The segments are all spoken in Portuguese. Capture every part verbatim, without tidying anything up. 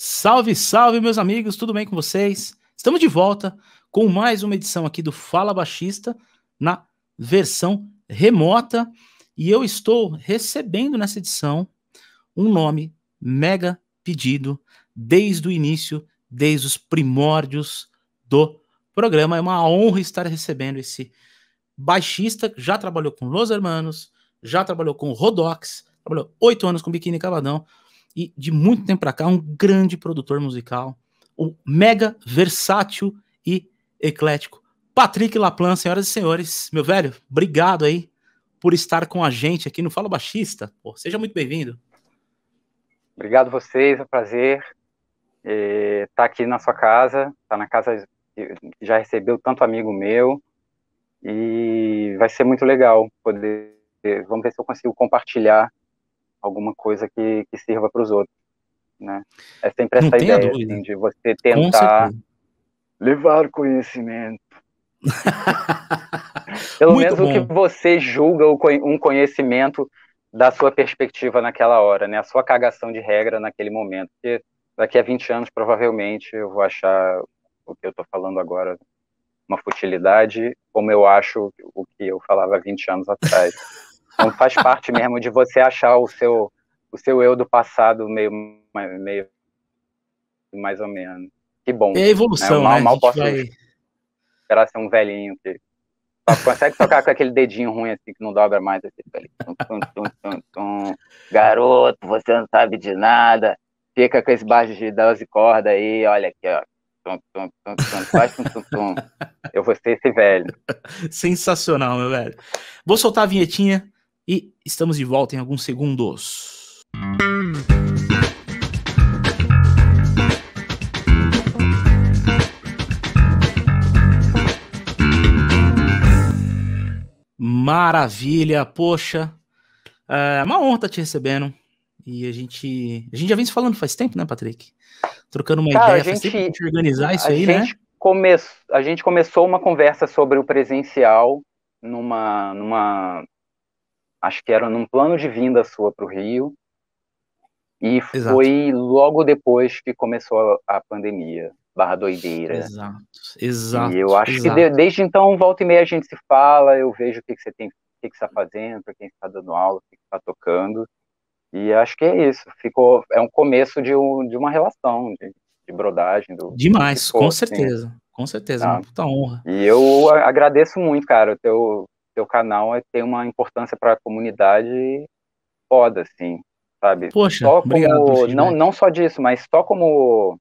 Salve, salve, meus amigos, tudo bem com vocês? Estamos de volta com mais uma edição aqui do Fala Baixista na versão remota e eu estou recebendo nessa edição um nome mega pedido desde o início, desde os primórdios do programa. É uma honra estar recebendo esse baixista que já trabalhou com Los Hermanos, já trabalhou com Rodox, trabalhou oito anos com Biquíni Cavadão e de muito tempo para cá um grande produtor musical, o mega versátil e eclético Patrick Laplan. Senhoras e senhores, meu velho, obrigado aí por estar com a gente aqui no Fala Baixista. Pô, seja muito bem-vindo. Obrigado a vocês, é um prazer estar é, tá aqui na sua casa, tá na casa que já recebeu tanto amigo meu e vai ser muito legal poder... Vamos ver se eu consigo compartilhar alguma coisa que, que sirva para os outros, né? É sempre essa ideia, assim, de você tentar levar o conhecimento. Pelo menos o que você julga um conhecimento da sua perspectiva naquela hora, né? A sua cagação de regra naquele momento. Porque daqui a vinte anos, provavelmente, eu vou achar o que eu estou falando agora uma futilidade, como eu acho o que eu falava há vinte anos atrás. Então faz parte mesmo de você achar o seu, o seu eu do passado meio, meio mais ou menos. Que bom. É a evolução, né? Eu mal, né? mal posso vai... esperar ser um velhinho que só consegue tocar com aquele dedinho ruim assim, que não dobra mais. Assim, tum, tum, tum, tum, tum. Garoto, você não sabe de nada. Fica com esse baixo de doze cordas aí, olha aqui, ó. Tum, tum, tum, tum, faz, tum, tum, tum. Eu vou ser esse velho. Sensacional, meu velho. Vou soltar a vinhetinha. E estamos de volta em alguns segundos. Maravilha, poxa. É uma honra estar te recebendo. E a gente, a gente já vem se falando faz tempo, né, Patrick? Trocando uma Cara, ideia, a gente, faz tempo de organizar isso aí, né? Come, a gente começou uma conversa sobre o presencial numa... numa... acho que era num plano de vinda sua para o Rio, e Exato. Foi logo depois que começou a, a pandemia, barra doideira. Exato, exato. E eu acho exato. que de, desde então, volta e meia a gente se fala, eu vejo o que, que você tem, o que, que você está fazendo, para quem está dando aula, o que está tocando, e acho que é isso, ficou, é um começo de, um, de uma relação, de, de brodagem. Do, Demais, do for, com certeza, assim. com certeza, ah, uma puta honra. E eu agradeço muito, cara, o teu... o canal tem uma importância para a comunidade foda, assim, sabe? Poxa, só como, obrigado, não, não só disso, mas só como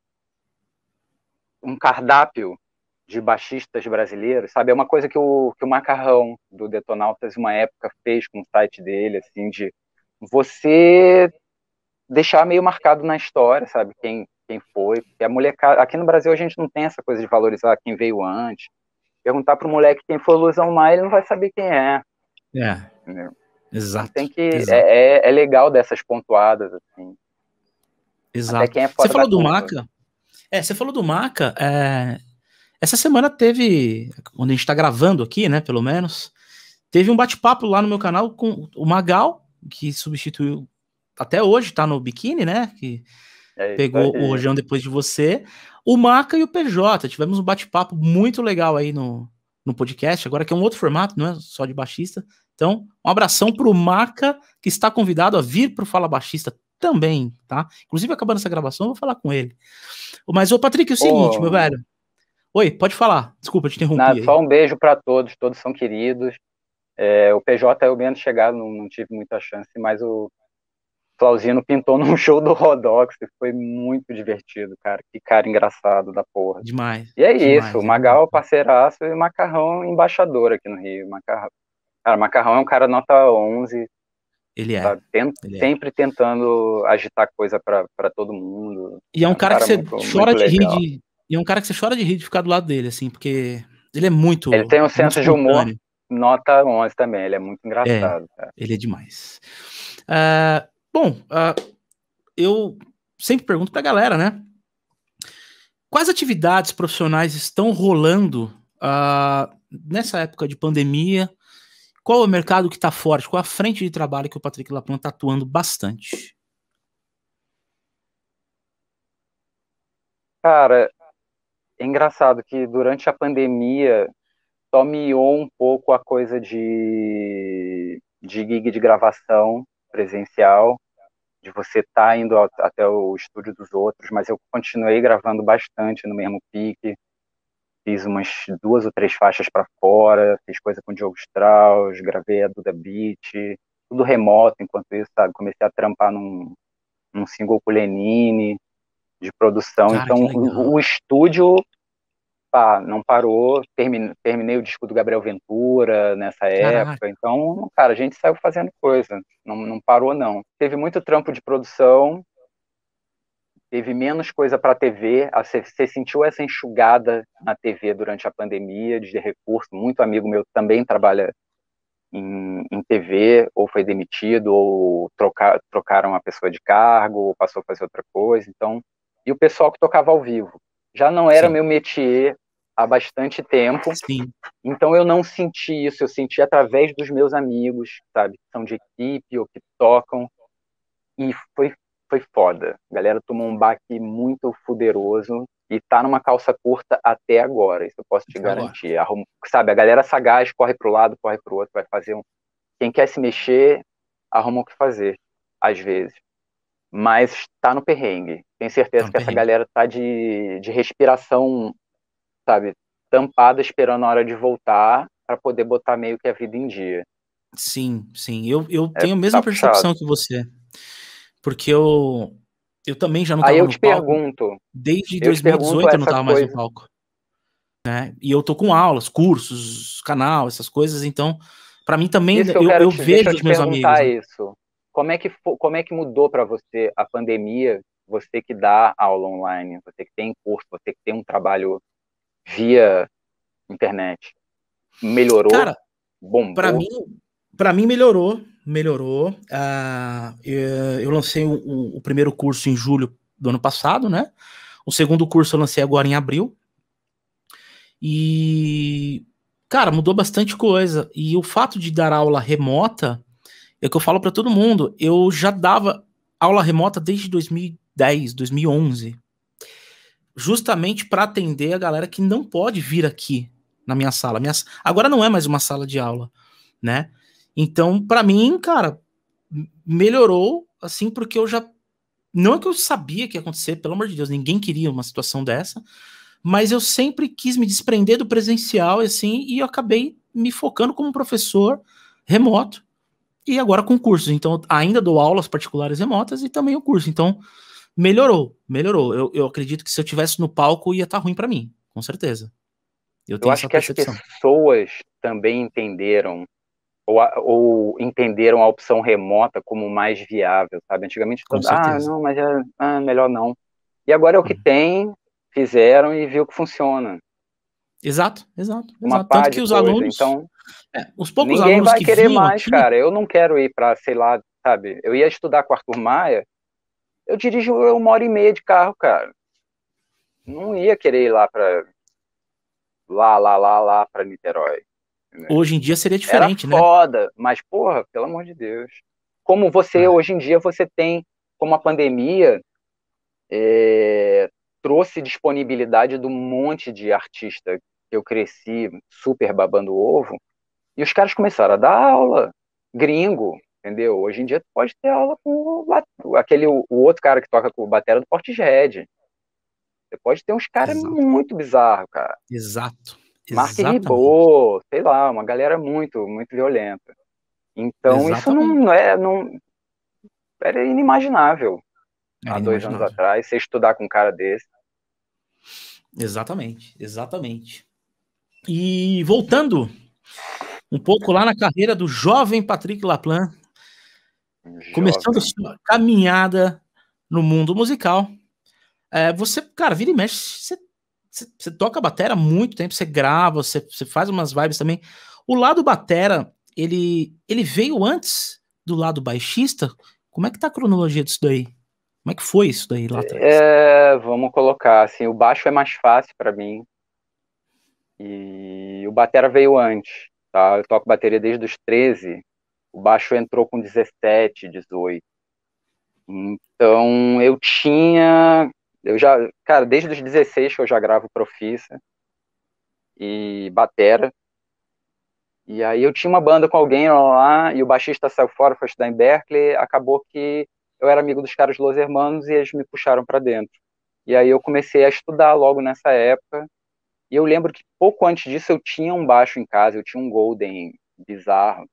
um cardápio de baixistas brasileiros, sabe? É uma coisa que o, que o Macarrão do Detonautas, uma época, fez com o site dele, assim, de você deixar meio marcado na história, sabe? Quem, quem foi, porque a molecada... Aqui no Brasil a gente não tem essa coisa de valorizar quem veio antes. Perguntar pro moleque quem foi Los Hermanos, ele não vai saber quem é. É. Entendeu? Exato. Tem que, exato. É, é, é legal dessas pontuadas, assim. Exato. Até quem é fora você falou do conta. Maca? É, você falou do Maca. É, essa semana teve, quando a gente tá gravando aqui, né, pelo menos, teve um bate-papo lá no meu canal com o Magal, que substituiu, até hoje tá no Biquíni, né, que é, pegou aí o Rojão depois de você. O Maca e o P J, tivemos um bate-papo muito legal aí no, no podcast, agora que é um outro formato, não é só de baixista. Então, um abração pro Maca, que está convidado a vir pro Fala Baixista também, tá? Inclusive, acabando essa gravação, eu vou falar com ele. Mas, ô Patrick, é o seguinte, oh. meu velho. Oi, pode falar. Desculpa te interromper. Nada, só um beijo para todos, todos são queridos. É, o P J é o menos chegado, não, não tive muita chance, mas o Flauzino pintou num show do Rodox, que foi muito divertido, cara. Que cara engraçado da porra. Demais. E é demais, isso, o Magal é parceiraço e Macarrão embaixador aqui no Rio. Macarrão, cara, Macarrão é um cara nota onze. Ele é. Tá, tent, Ele sempre é. tentando agitar coisa pra, pra todo mundo. E é um, é um cara, cara que você muito, chora muito de rir de... E é um cara que você chora de rir de ficar do lado dele, assim, porque ele é muito... Ele tem um senso de humor nota onze também, ele é muito engraçado. É, cara. Ele é demais. Uh... Bom, uh, eu sempre pergunto pra galera, né? Quais atividades profissionais estão rolando uh, nessa época de pandemia? Qual é o mercado que tá forte? Qual é a frente de trabalho que o Patrick Laplan tá atuando bastante? Cara, é engraçado que durante a pandemia tomeou um pouco a coisa de, de gig de gravação presencial, de você estar tá indo até o estúdio dos outros, mas eu continuei gravando bastante no mesmo pique, fiz umas duas ou três faixas para fora, fiz coisa com o Diogo Strauss, gravei a Duda Beat, tudo remoto enquanto isso, sabe? Comecei a trampar num, num single com o Lenine, de produção. Cara, então o, o estúdio pá, não parou, termine, terminei o disco do Gabriel Ventura nessa Caraca. época, então, cara, a gente saiu fazendo coisa, não, não parou não. Teve muito trampo de produção, teve menos coisa para T V, você sentiu essa enxugada na T V durante a pandemia, de recurso, muito amigo meu também trabalha Em, em T V, ou foi demitido, ou trocar, trocaram a pessoa de cargo, ou passou a fazer outra coisa, então... E o pessoal que tocava ao vivo. Já não era Sim. meu métier há bastante tempo, Sim. então eu não senti isso, eu senti através dos meus amigos, sabe, que são de equipe, ou que tocam, e foi, foi foda. A galera tomou um baque muito fuderoso, e tá numa calça curta até agora, isso eu posso te agora. garantir. Arrum... Sabe, a galera sagaz corre pro lado, corre pro outro, vai fazer um... Quem quer se mexer, arruma o que fazer, às vezes. Mas tá no perrengue. Tenho certeza tá que perrengue. Essa galera tá de, de respiração, sabe, tampada, esperando a hora de voltar para poder botar meio que a vida em dia. Sim, sim. Eu, eu é, tenho a mesma tá percepção puxado. que você. Porque eu... Eu também já não estava no palco. Pergunto, Desde dois mil e dezoito eu não estava mais no palco. Né? E eu tô com aulas, cursos, canal, essas coisas. Então, para mim também, eu, eu, eu te, vejo os meus amigos. Né? Isso. Como é que, como é que mudou para você a pandemia? Você que dá aula online, você que tem curso, você que tem um trabalho via internet. Melhorou? Cara, bombou? Para mim, para mim melhorou. Melhorou, uh, eu, eu lancei o, o primeiro curso em julho do ano passado, né? O segundo curso eu lancei agora em abril. E, cara, mudou bastante coisa. E o fato de dar aula remota, é o que eu falo para todo mundo, eu já dava aula remota desde dois mil e dez, dois mil e onze. Justamente para atender a galera que não pode vir aqui na minha sala. Minha, agora não é mais uma sala de aula, né? Então, pra mim, cara, melhorou, assim, porque eu já... Não é que eu sabia que ia acontecer, pelo amor de Deus, ninguém queria uma situação dessa, mas eu sempre quis me desprender do presencial, assim, e eu acabei me focando como professor remoto, e agora com cursos. Então, ainda dou aulas particulares remotas e também o curso. Então, melhorou, melhorou. Eu, eu acredito que se eu estivesse no palco ia estar ruim pra mim, com certeza. Eu, tenho eu acho essa percepção. Que as pessoas também entenderam Ou, ou entenderam a opção remota como mais viável, sabe? Antigamente, todo, ah, não, mas é ah, melhor não. E agora é o que uhum. tem, fizeram e viu que funciona. Exato, exato. Uma exato. Tanto que os coisa. alunos... Então, é, os poucos ninguém alunos vai que querer mais, aqui... cara. Eu não quero ir para, sei lá, sabe? Eu ia estudar com o Arthur Maia, eu dirijo uma hora e meia de carro, cara. Não ia querer ir lá para... Lá, lá, lá, lá, para Niterói. Hoje em dia seria diferente, Era né? foda, mas porra, pelo amor de Deus. Como você, é. hoje em dia, você tem, como a pandemia é, trouxe disponibilidade de um monte de artista que eu cresci super babando ovo, e os caras começaram a dar aula, gringo, entendeu? Hoje em dia tu pode ter aula com o, aquele, o outro cara que toca com o batera do Portishead. Você pode ter uns caras muito bizarros, cara. Exato. Mark Ribot, sei lá, uma galera muito, muito violenta. Então, Exatamente. isso não, não é... Não, era inimaginável é há inimaginável. dois anos atrás, você estudar com um cara desse. Exatamente, exatamente. E voltando um pouco lá na carreira do jovem Patrick Laplan, jovem. começando sua caminhada no mundo musical, é, você, cara, vira e mexe, você Você toca batera há muito tempo, você grava, você faz umas vibes também. O lado batera, ele, ele veio antes do lado baixista? Como é que tá a cronologia disso daí? Como é que foi isso daí lá atrás? É, vamos colocar assim, o baixo é mais fácil para mim. E o batera veio antes, tá? Eu toco bateria desde os treze, o baixo entrou com dezessete, dezoito. Então eu tinha... Eu já, cara, desde os dezesseis que eu já gravo profissa e batera. E aí eu tinha uma banda com alguém lá, e o baixista saiu fora, foi estudar em Berkeley, acabou que eu era amigo dos caras de Los Hermanos e eles me puxaram para dentro. E aí eu comecei a estudar logo nessa época, e eu lembro que pouco antes disso eu tinha um baixo em casa, eu tinha um Golden bizarro.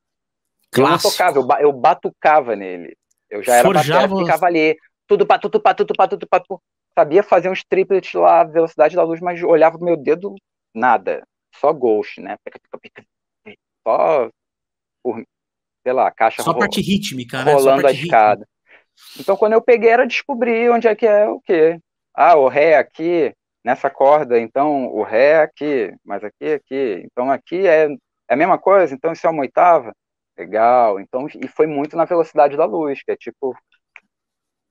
Clássico. Eu tocava, eu, ba eu batucava nele. Eu já era Forjava... batera, ficava ali, tudo patu, tudo patu, tudo patu, tudo patu. Sabia fazer uns triplets lá, velocidade da luz, mas olhava pro meu dedo, nada. Só ghost, né? Só, por, sei lá, caixa Só parte rítmica, né? Rolando parte a escada. Rítmica. Então, quando eu peguei, era descobrir onde é que é o quê. Ah, o ré aqui, nessa corda, então o ré aqui, mas aqui, aqui. Então, aqui é, é a mesma coisa, então isso é uma oitava. Legal. Então, e foi muito na velocidade da luz, que é tipo,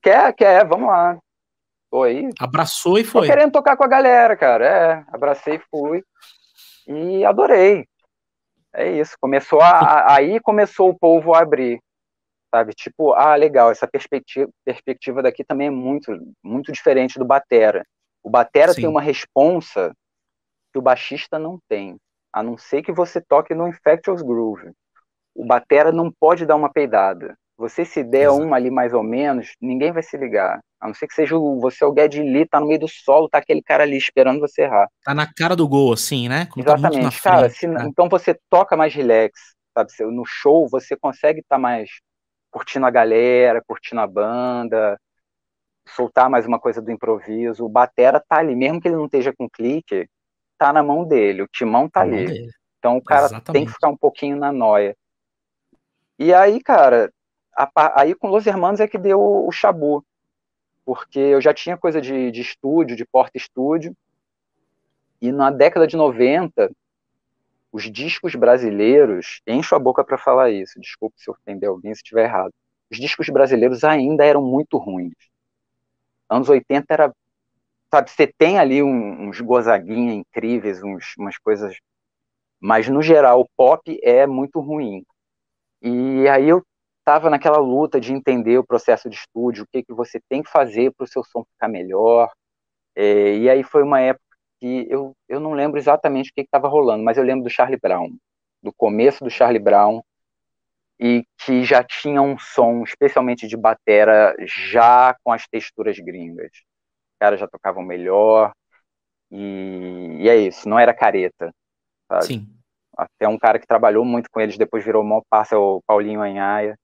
quer, quer, vamos lá. Tô aí. Abraçou e foi. Tô querendo tocar com a galera, cara. É, abracei e fui. E adorei. É isso, começou a, a, aí começou o povo a abrir, sabe? Tipo, ah, legal, essa perspectiva, perspectiva daqui também é muito, muito diferente do batera. O batera Sim. tem uma responsa que o baixista não tem, a não ser que você toque no Infectious Groove. O batera não pode dar uma peidada. Você se der Exato. Uma ali mais ou menos, ninguém vai se ligar. A não ser que seja o, você é o Guedes Lee, tá no meio do solo, tá aquele cara ali esperando você errar. Tá na cara do gol, assim, né? Como Exatamente, tá muito na cara. Frente, se, né? Então você toca mais relax, sabe? No show você consegue estar tá mais curtindo a galera, curtindo a banda, soltar mais uma coisa do improviso. O batera tá ali, mesmo que ele não esteja com clique, tá na mão dele, o timão tá, tá ali. Então o cara Exatamente. Tem que ficar um pouquinho na noia. E aí, cara, a, aí com Los Hermanos é que deu o, o chabu. Porque eu já tinha coisa de, de estúdio, de porta-estúdio, e na década de noventa, os discos brasileiros, encho a boca para falar isso, desculpe se eu ofender alguém se estiver errado, os discos brasileiros ainda eram muito ruins. Anos oitenta era, sabe, você tem ali um, uns gozaguinha incríveis, uns, umas coisas, mas no geral o pop é muito ruim. E aí eu estava naquela luta de entender o processo de estúdio, o que, que você tem que fazer para o seu som ficar melhor, é, e aí foi uma época que eu, eu não lembro exatamente o que estava rolando, mas eu lembro do Charlie Brown, do começo do Charlie Brown, e que já tinha um som, especialmente de batera, já com as texturas gringas. Os caras já tocavam melhor, e, e é isso, não era careta, sabe? Sim. Até um cara que trabalhou muito com eles, depois virou mó parça, o Paulinho Anhaia.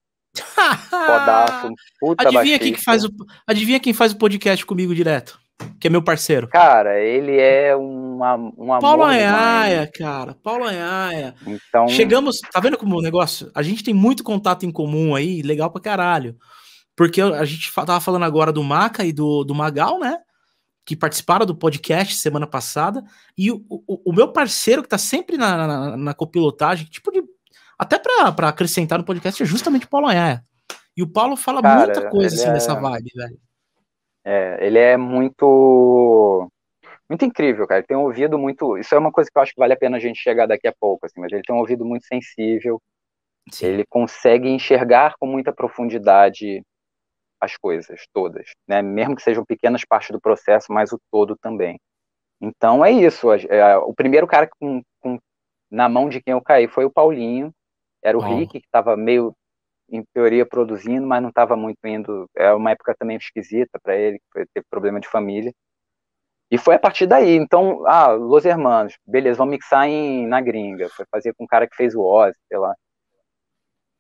Fodaço, puta adivinha quem que faz o Adivinha quem faz o podcast comigo direto, que é meu parceiro. Cara, ele é um, um amor. Paulo Anhaia, cara. Paulo Anhaia. Então... Chegamos, tá vendo como o negócio? A gente tem muito contato em comum aí, legal pra caralho. Porque a gente tava falando agora do Maca e do, do Magal, né? Que participaram do podcast semana passada. E o, o, o meu parceiro que tá sempre na, na, na copilotagem, tipo de até para acrescentar no podcast, é justamente o Paulo Anhaia. E o Paulo fala cara, muita coisa assim, é... dessa vibe, velho. É, ele é muito... Muito incrível, cara. Ele tem um ouvido muito... Isso é uma coisa que eu acho que vale a pena a gente chegar daqui a pouco, assim, mas ele tem um ouvido muito sensível. Sim. Ele consegue enxergar com muita profundidade as coisas todas, né? Mesmo que sejam pequenas partes do processo, mas o todo também. Então é isso. É, o primeiro cara com, com, na mão de quem eu caí foi o Paulinho. Era o oh. Rick, que estava meio, em teoria, produzindo, mas não estava muito indo. É uma época também esquisita para ele, teve problema de família. E foi a partir daí. Então, ah, Los Hermanos, beleza, vamos mixar em, na gringa. Foi fazer com o cara que fez o Ozzy, sei lá.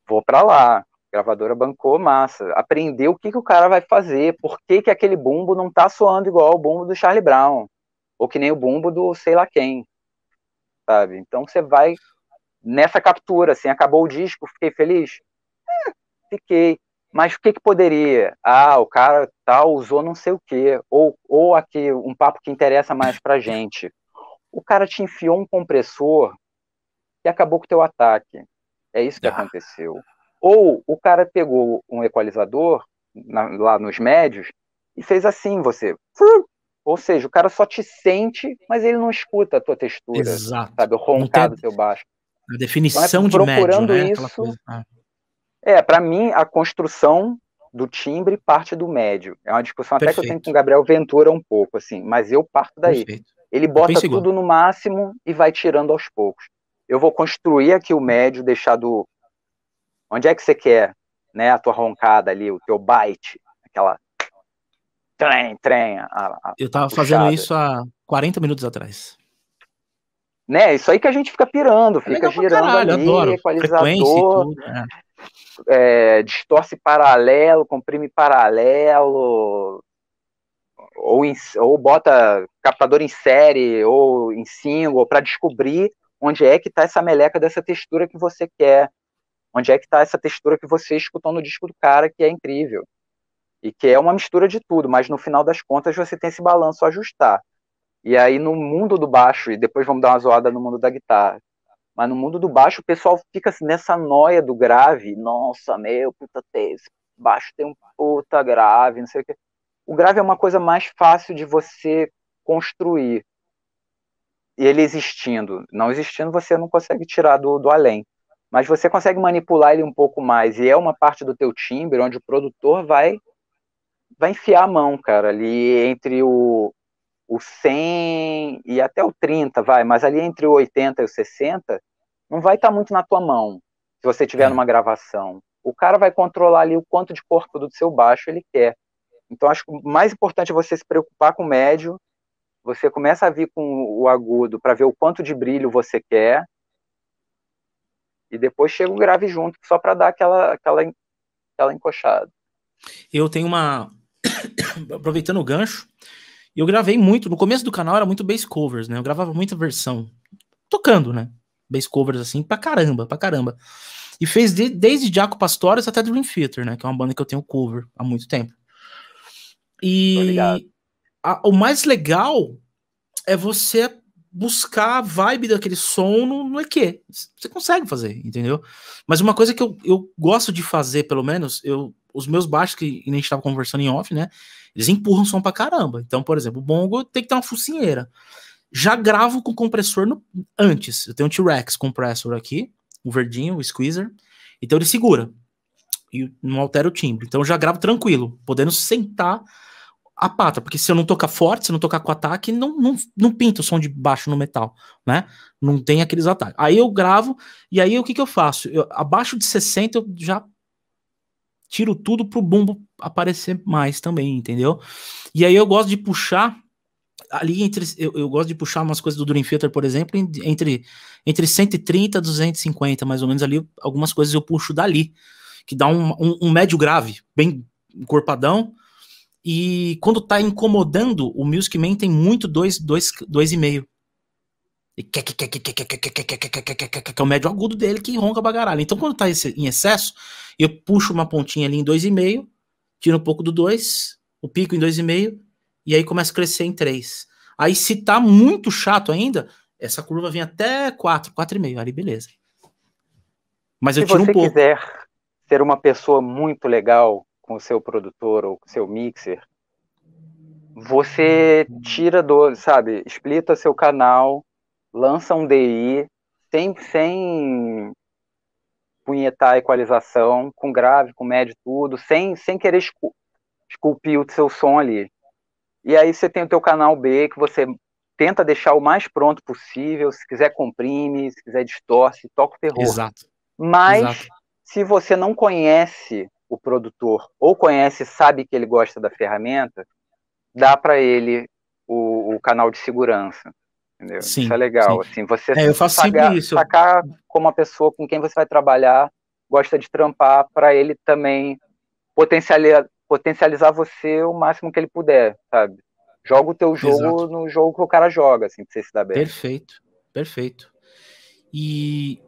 Vou para lá. A gravadora bancou, massa. Aprender o que, que o cara vai fazer, por que, que aquele bumbo não tá soando igual o bumbo do Charlie Brown, ou que nem o bumbo do sei lá quem, sabe? Então você vai... Nessa captura, assim, acabou o disco, fiquei feliz? É, fiquei. Mas o que que poderia? Ah, o cara tal usou não sei o quê. Ou, ou aqui, um papo que interessa mais pra gente. O cara te enfiou um compressor e acabou com o teu ataque. É isso que ah. aconteceu. Ou o cara pegou um equalizador na, lá nos médios e fez assim, você... Ou seja, o cara só te sente, mas ele não escuta a tua textura. Exato. Sabe? O roncado do teu baixo. A definição então, é, de médio, né? Procurando isso. Ah. É, para mim, a construção do timbre parte do médio. É uma discussão até Perfeito. que eu tenho com o Gabriel Ventura um pouco, assim, mas eu parto daí. Perfeito. Ele bota tudo no máximo e vai tirando aos poucos. Eu vou construir aqui o médio, deixar do... Onde é que você quer, né, a tua roncada ali, o teu bite, aquela... Trem, trem. A, a eu tava puxada. fazendo isso há quarenta minutos atrás. Né, isso aí que a gente fica pirando, fica é girando caralho, ali, adoro. equalizador, tudo, né? é, distorce paralelo, comprime paralelo, ou, em, ou bota captador em série, ou em single, para descobrir onde é que tá essa meleca dessa textura que você quer, onde é que tá essa textura que você escutou no disco do cara, que é incrível, e que é uma mistura de tudo, mas no final das contas você tem esse balanço a ajustar. E aí no mundo do baixo, e depois vamos dar uma zoada no mundo da guitarra, mas no mundo do baixo o pessoal fica assim, nessa noia do grave, nossa, meu, puta, esse baixo tem um puta grave, não sei o que. O grave é uma coisa mais fácil de você construir, e ele existindo, não existindo você não consegue tirar do, do além, mas você consegue manipular ele um pouco mais, e é uma parte do teu timbre onde o produtor vai, vai enfiar a mão, cara, ali entre o o cem e até o trinta, vai, mas ali entre o oitenta e o sessenta, não vai estar muito na tua mão, se você tiver é. numa gravação. O cara vai controlar ali o quanto de corpo do seu baixo ele quer. Então, acho que o mais importante é você se preocupar com o médio, você começa a vir com o agudo para ver o quanto de brilho você quer, e depois chega o grave junto, só para dar aquela, aquela, aquela encoxada. Eu tenho uma... Aproveitando o gancho, eu gravei muito, no começo do canal era muito bass covers, né? Eu gravava muita versão, tocando, né? Bass covers, assim, pra caramba, pra caramba. E fez de, desde Jaco Pastorius até Dream Theater, né? Que é uma banda que eu tenho cover há muito tempo. E a, o mais legal é você buscar a vibe daquele som no, no E Q. Você consegue fazer, entendeu? Mas uma coisa que eu, eu gosto de fazer, pelo menos, eu... Os meus baixos, que a gente tava conversando em off, né? Eles empurram som pra caramba. Então, por exemplo, o bongo tem que ter uma focinheira. Já gravo com compressor no... antes. Eu tenho um T-Rex compressor aqui, o verdinho, o squeezer. Então ele segura. E não altera o timbre. Então eu já gravo tranquilo, podendo sentar a pata. Porque se eu não tocar forte, se eu não tocar com ataque, não, não, não pinta o som de baixo no metal, né? Não tem aqueles ataques. Aí eu gravo, e aí o que que eu faço? Eu, abaixo de sessenta eu já... tiro tudo pro bumbo aparecer mais também, entendeu? E aí eu gosto de puxar ali entre... Eu, eu gosto de puxar umas coisas do Dream Theater, por exemplo, entre, entre cento e trinta e duzentos e cinquenta, mais ou menos ali, algumas coisas eu puxo dali, que dá um, um, um médio grave, bem encorpadão, e quando tá incomodando, o Music Man tem muito dois e meio. Que é o médio agudo dele que ronca pra caralho. Então, quando tá em excesso, eu puxo uma pontinha ali em dois e meio, tiro um pouco do dois, o pico em dois e meio, e aí começa a crescer em três. Aí, se tá muito chato ainda, essa curva vem até quatro, quatro e meio, ali beleza. Mas eu tiro um pouco. Se você quiser ser uma pessoa muito legal com o seu produtor ou com o seu mixer, você tira do, sabe, explita seu canal, lança um D I sem, sem punhetar a equalização, com grave, com médio, tudo, sem, sem querer escul esculpir o seu som ali. E aí você tem o teu canal B, que você tenta deixar o mais pronto possível, se quiser comprime, se quiser distorce, toca o terror. Exato. Mas Exato. se você não conhece o produtor, ou conhece e sabe que ele gosta da ferramenta, dá para ele o, o canal de segurança. Sim, isso é legal, sim. Assim, você é, eu faço sacar, isso. sacar como a pessoa com quem você vai trabalhar gosta de trampar, para ele também potencializar, potencializar você o máximo que ele puder, sabe? Joga o teu jogo Exato. no jogo que o cara joga, assim, pra você se dar bem. Perfeito, perfeito. E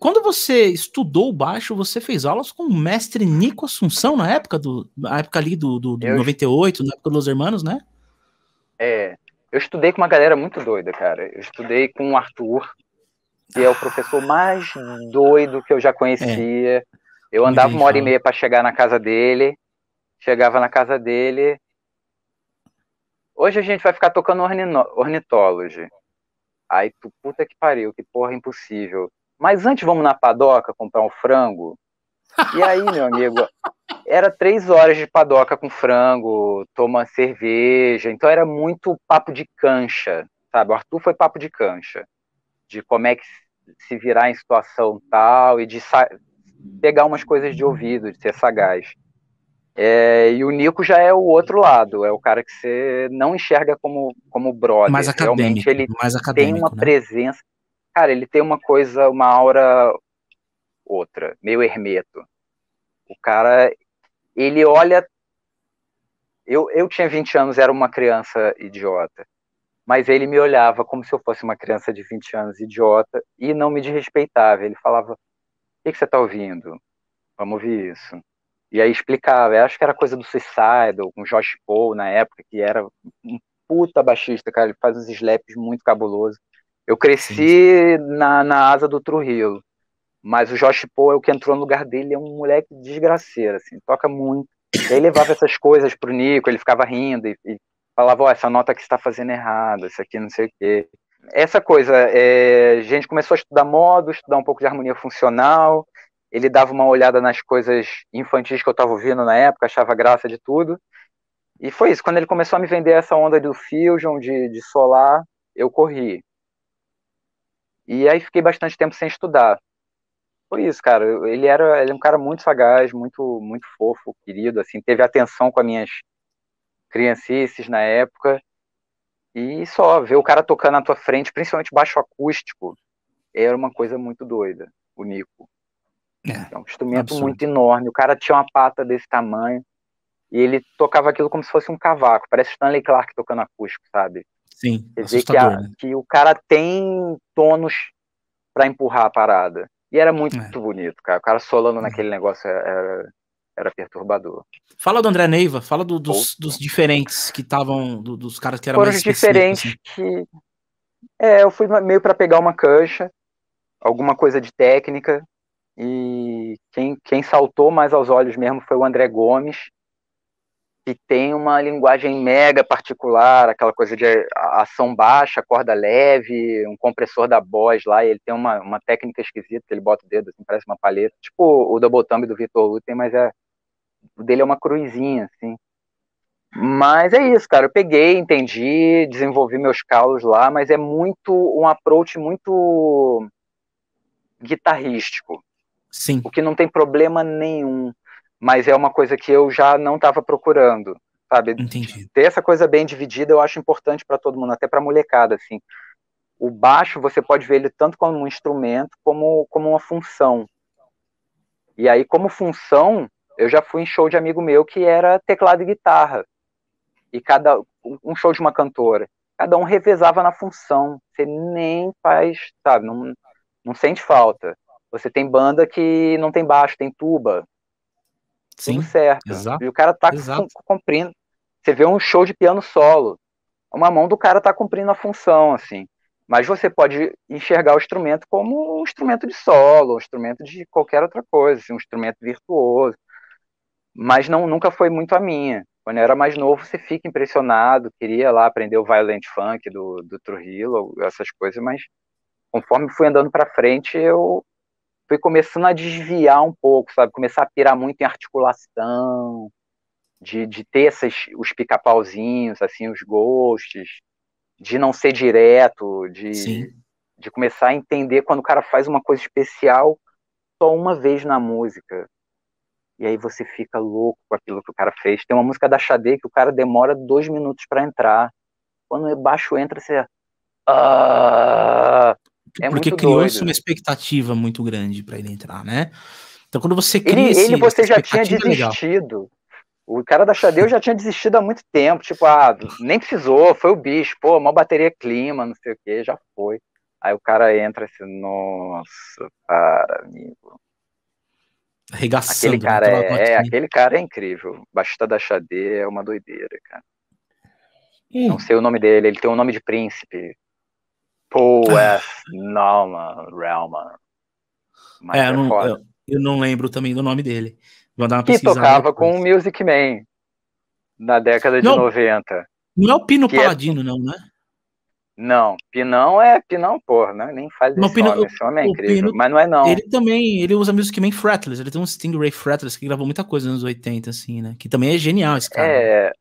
quando você estudou baixo, você fez aulas com o mestre Nico Assunção na época, do, na época ali do, do, do eu... noventa e oito, na época dos Los Hermanos, né? É... Eu estudei com uma galera muito doida, cara. Eu estudei com o Arthur, que é o professor mais doido que eu já conhecia. É. Eu andava uma hora e meia para chegar na casa dele. Chegava na casa dele. Hoje a gente vai ficar tocando ornitology. Aí tu, puta que pariu, que porra, impossível. Mas antes vamos na padoca comprar um frango. E aí, meu amigo, Era três horas de padoca com frango, toma cerveja, então era muito papo de cancha, sabe? O Arthur foi papo de cancha, de como é que se virar em situação tal, e de pegar umas coisas de ouvido, de ser sagaz. É, e o Nico já é o outro lado, é o cara que você não enxerga como, como brother. Mais acadêmico, realmente ele mais acadêmico, tem uma né? presença, cara, ele tem uma coisa, uma aura outra, meio Hermeto. O cara, ele olha, eu, eu tinha vinte anos, era uma criança idiota, mas ele me olhava como se eu fosse uma criança de vinte anos idiota e não me desrespeitava. Ele falava, o que, que você tá ouvindo? Vamos ouvir isso. E aí explicava, eu acho que era coisa do Suicidal, com Josh Paul na época, que era um puta baixista, cara, ele faz uns slaps muito cabuloso. Eu cresci na, na asa do Trujillo, mas o Josh Paul é o que entrou no lugar dele, é um moleque desgraceiro, assim, toca muito. E aí levava essas coisas pro Nico, ele ficava rindo e, e falava, ó, oh, essa nota que você tá fazendo errado, isso aqui não sei o quê. Essa coisa, é, a gente começou a estudar modo, estudar um pouco de harmonia funcional. Ele dava uma olhada nas coisas infantis que eu estava ouvindo na época, achava graça de tudo. E foi isso. Quando ele começou a me vender essa onda do Fusion, de, de Solar, eu corri. E aí fiquei bastante tempo sem estudar. Foi isso, cara. Ele era, ele é um cara muito sagaz, muito, muito fofo, querido, assim. Teve atenção com as minhas criancices na época. E só, ver o cara tocando na tua frente, principalmente baixo acústico, era uma coisa muito doida, o Nico. É, é um instrumento absurdo. Muito enorme, o cara tinha uma pata desse tamanho e ele tocava aquilo como se fosse um cavaco, parece Stanley Clarke tocando acústico, sabe? Sim, quer dizer que, a, né? que o cara tem tonos pra empurrar a parada, e era muito, é. muito bonito, cara. O cara solando é. naquele negócio era, era perturbador. Fala do André Neiva, fala do, dos, dos diferentes que estavam, do, dos caras que eram Foram mais diferentes assim. que... É, eu fui meio pra pegar uma cancha, alguma coisa de técnica. E quem, quem saltou mais aos olhos mesmo foi o André Gomes, que tem uma linguagem mega particular, aquela coisa de ação baixa, corda leve, um compressor da voz lá, e ele tem uma, uma técnica esquisita, que ele bota o dedo, assim, parece uma palheta, tipo o double thumb do Vitor Lutem, mas é, o dele é uma cruzinha, assim. Mas é isso, cara, eu peguei, entendi, desenvolvi meus calos lá, mas é muito, um approach muito guitarrístico. Sim. O que não tem problema nenhum, mas é uma coisa que eu já não estava procurando, sabe? Entendi. Ter essa coisa bem dividida eu acho importante para todo mundo, até para molecada, assim. O baixo você pode ver ele tanto como um instrumento, como, como uma função. E aí, como função, eu já fui em show de amigo meu que era teclado e guitarra. E cada um show de uma cantora, cada um revezava na função. Você nem faz, sabe? Não, não sente falta. Você tem banda que não tem baixo, tem tuba. Sim, tudo certo. Exato, e o cara tá com, cumprindo. Você vê um show de piano solo. Uma mão do cara tá cumprindo a função, assim. Mas você pode enxergar o instrumento como um instrumento de solo, um instrumento de qualquer outra coisa, assim, um instrumento virtuoso. Mas não, nunca foi muito a minha. Quando eu era mais novo, você fica impressionado, queria lá aprender o Violent Funk do, do Trujillo, essas coisas, mas conforme fui andando pra frente, eu fui começando a desviar um pouco, sabe? Começar a pirar muito em articulação, de, de ter essas, os pica-pauzinhos, assim, os ghosts, de não ser direto, de, de começar a entender quando o cara faz uma coisa especial só uma vez na música. E aí você fica louco com aquilo que o cara fez. Tem uma música da Xadê que o cara demora dois minutos pra entrar. Quando o baixo entra, você... Ah... É porque criou-se uma expectativa muito grande para ele entrar, né? Então, quando você cria esse... Ele, ele você já tinha desistido. Legal. O cara da Xadeu já tinha desistido há muito tempo. Tipo, ah, nem precisou, foi o bicho. Pô, mó bateria clima, não sei o quê, já foi. Aí o cara entra assim, nossa, cara, amigo. Arregaçando. Aquele cara, é, é, aquele cara é incrível. O baixista da Xadeu é uma doideira, cara. Hum. Não sei o nome dele, ele tem um nome de príncipe. Pô, é, não, mano, real, mano. Mas é, eu, não, eu, eu não lembro também do nome dele. Vou dar uma pesquisada. Que tocava depois com o Music Man na década de não, noventa. Não é o Pino Palladino, é... não, né? Não, Pinão é Pinão, porra, né? Nem faz isso. Esse homem é incrível, Pino, mas não é não. Ele também, ele usa Music Man fretless, ele tem um Stingray fretless que gravou muita coisa nos anos oitenta, assim, né? Que também é genial esse cara. É,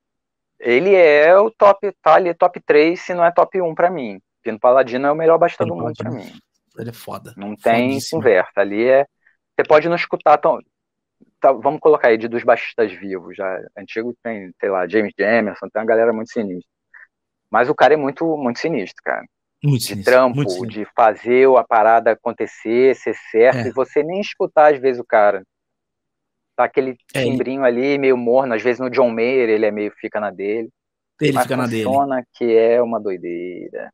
ele é o top, tá ali, top três, se não é top um pra mim. Pino Palladino é o melhor baixista do mundo pra mim. Ele é foda. Não tem conversa, ali é... Você pode não escutar tão... Tá, vamos colocar aí de dos baixistas vivos, já antigo tem, sei lá, James Jamerson, tem uma galera muito sinistra. Mas o cara é muito, muito sinistro, cara. Muito de sinistro, trampo, muito sinistro. De fazer a parada acontecer, ser certo, é. E você nem escutar, às vezes, o cara. Tá aquele timbrinho é, ali, meio morno, às vezes no John Mayer ele é meio, fica na dele. Ele mas fica na dele. Que é uma doideira.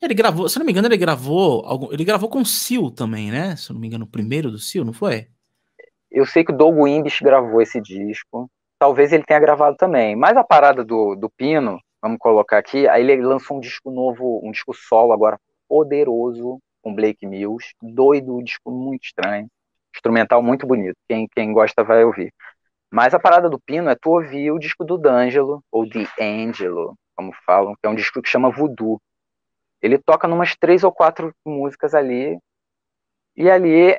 Ele gravou, se não me engano, ele gravou, algum, ele gravou com o Seal também, né? Se não me engano, o primeiro do Seal, não foi? Eu sei que o Doug Wimbish gravou esse disco. Talvez ele tenha gravado também. Mas a parada do, do Pino... Vamos colocar aqui, aí ele lançou um disco novo, um disco solo agora, poderoso, com Blake Mills, doido, um disco muito estranho, instrumental muito bonito, quem, quem gosta vai ouvir. Mas a parada do Pino é tu ouvir o disco do D'Angelo, ou D'Angelo, como falam, que é um disco que chama Voodoo. Ele toca numas três ou quatro músicas ali, e ali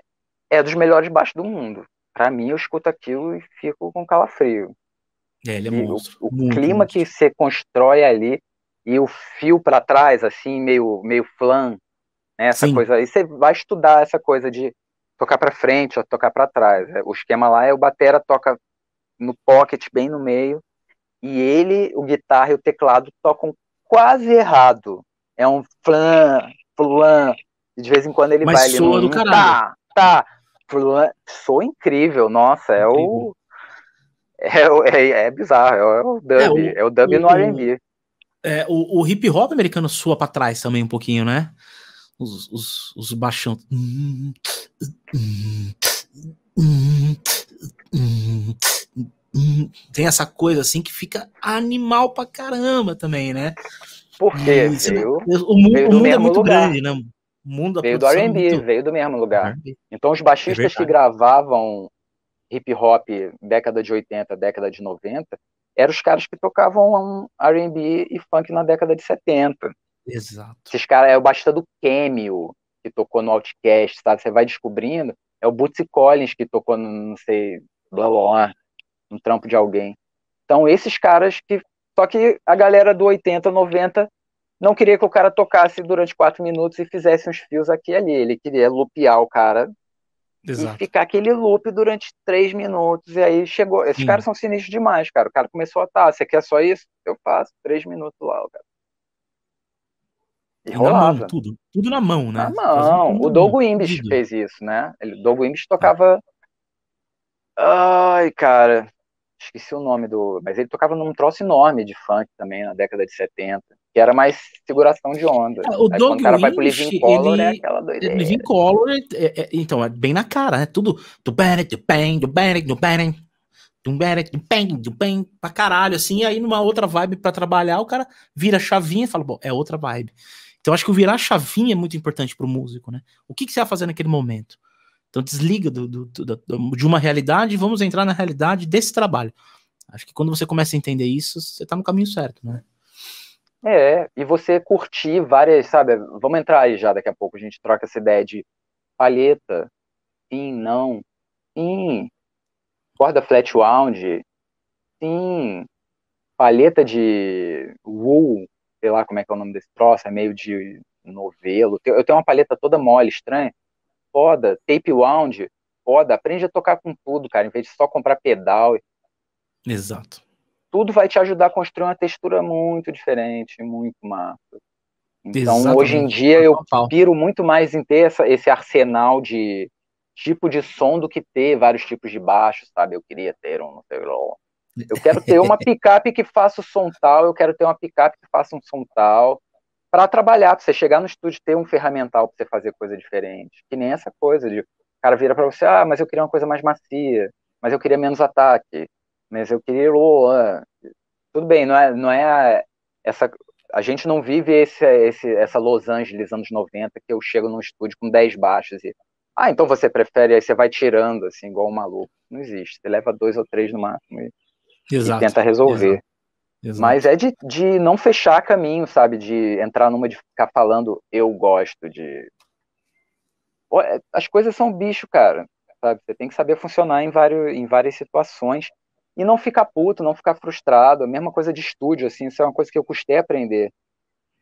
é dos melhores baixos do mundo. Pra mim, eu escuto aquilo e fico com calafrio. É, ele é monstro, o o muito clima monstro. Que você constrói ali e o fio para trás, assim, meio, meio flan, né, essa Sim. coisa aí, você vai estudar essa coisa de tocar para frente ou tocar para trás. O esquema lá é o batera toca no pocket, bem no meio, e ele, o guitarra e o teclado tocam quase errado. É um flan, flan, e de vez em quando ele Mas vai ali soa no... do caralho. Tá, tá, flan, soa incrível, nossa, é incrível. o... É, é, é bizarro, é o dub, é o, é o dub o, no R and B. É, o, o hip hop americano soa pra trás também um pouquinho, né? Os, os, os baixão. Tem essa coisa assim que fica animal pra caramba também, né? Porque veio, o mundo, veio do o mundo mesmo é muito lugar. grande, né? O mundo da veio do R and B, é muito... veio do mesmo lugar. Então os baixistas é que gravavam hip-hop, década de oitenta, década de noventa, eram os caras que tocavam um R and B e funk na década de setenta. Exato. Esses caras, é o baixista do Cameo, que tocou no Outcast, sabe? Você vai descobrindo. É o Bootsy Collins, que tocou no, não sei, blá blá, no trampo de alguém. Então, esses caras que... Só que a galera do oitenta, noventa não queria que o cara tocasse durante quatro minutos e fizesse uns fios aqui e ali. Ele queria lupear o cara... Exato. E ficar aquele loop durante três minutos, e aí chegou, esses Sim. caras são sinistros demais, cara, o cara começou a tá, você quer só isso? Eu faço, três minutos lá, cara. E na rolava. Mão, tudo, tudo na mão, né? Na mão, o Doug Wimbish fez isso, né? Ele, o Doug Wimbish tocava, ah. ai, cara, esqueci o nome do, mas ele tocava num troço enorme de funk também, na década de setenta. Que era mais seguração de onda. Ah, o Doug Wimbish, vai pro Living Color, ele, é aquela doideira. Living Color, é, é, é, então, é bem na cara, né? Tudo... Pra caralho, assim. E aí, numa outra vibe pra trabalhar, o cara vira a chavinha e fala, bom, é outra vibe. Então, acho que o virar a chavinha é muito importante pro músico, né? O que, que você vai fazer naquele momento? Então, desliga do, do, do, do, de uma realidade e vamos entrar na realidade desse trabalho. Acho que quando você começa a entender isso, você tá no caminho certo, né? É, e você curtir várias, sabe, vamos entrar aí já daqui a pouco, a gente troca essa ideia de palheta, sim, não, sim, corda flat wound, sim, palheta de wool, sei lá como é que é o nome desse troço, é meio de novelo, eu tenho uma palheta toda mole, estranha, foda, tape wound, foda, aprende a tocar com tudo, cara, em vez de só comprar pedal. Exato. Tudo vai te ajudar a construir uma textura muito diferente, muito massa. Então, Exatamente. hoje em dia, eu piro muito mais em ter essa, esse arsenal de tipo de som do que ter vários tipos de baixo, sabe? Eu queria ter um... Não sei, eu quero ter uma picape que faça o som tal, eu quero ter uma picape que faça um som tal, para trabalhar, para você chegar no estúdio e ter um ferramental para você fazer coisa diferente. Que nem essa coisa de... O cara vira para você, ah, mas eu queria uma coisa mais macia, mas eu queria menos ataque. Mas eu queria... Oh, tudo bem, não é, não é a, essa, a gente não vive esse, esse, essa Los Angeles anos noventa que eu chego num estúdio com dez baixos e... Ah, então você prefere... Aí você vai tirando, assim, igual um maluco. Não existe. Você leva dois ou três no máximo e, Exato. e tenta resolver. Exato. Exato. Mas é de, de não fechar caminho, sabe? De entrar numa de ficar falando eu gosto de... As coisas são bicho, cara, sabe? Você tem que saber funcionar em, vários, em várias situações e não ficar puto, não ficar frustrado. A mesma coisa de estúdio, assim, isso é uma coisa que eu custei aprender.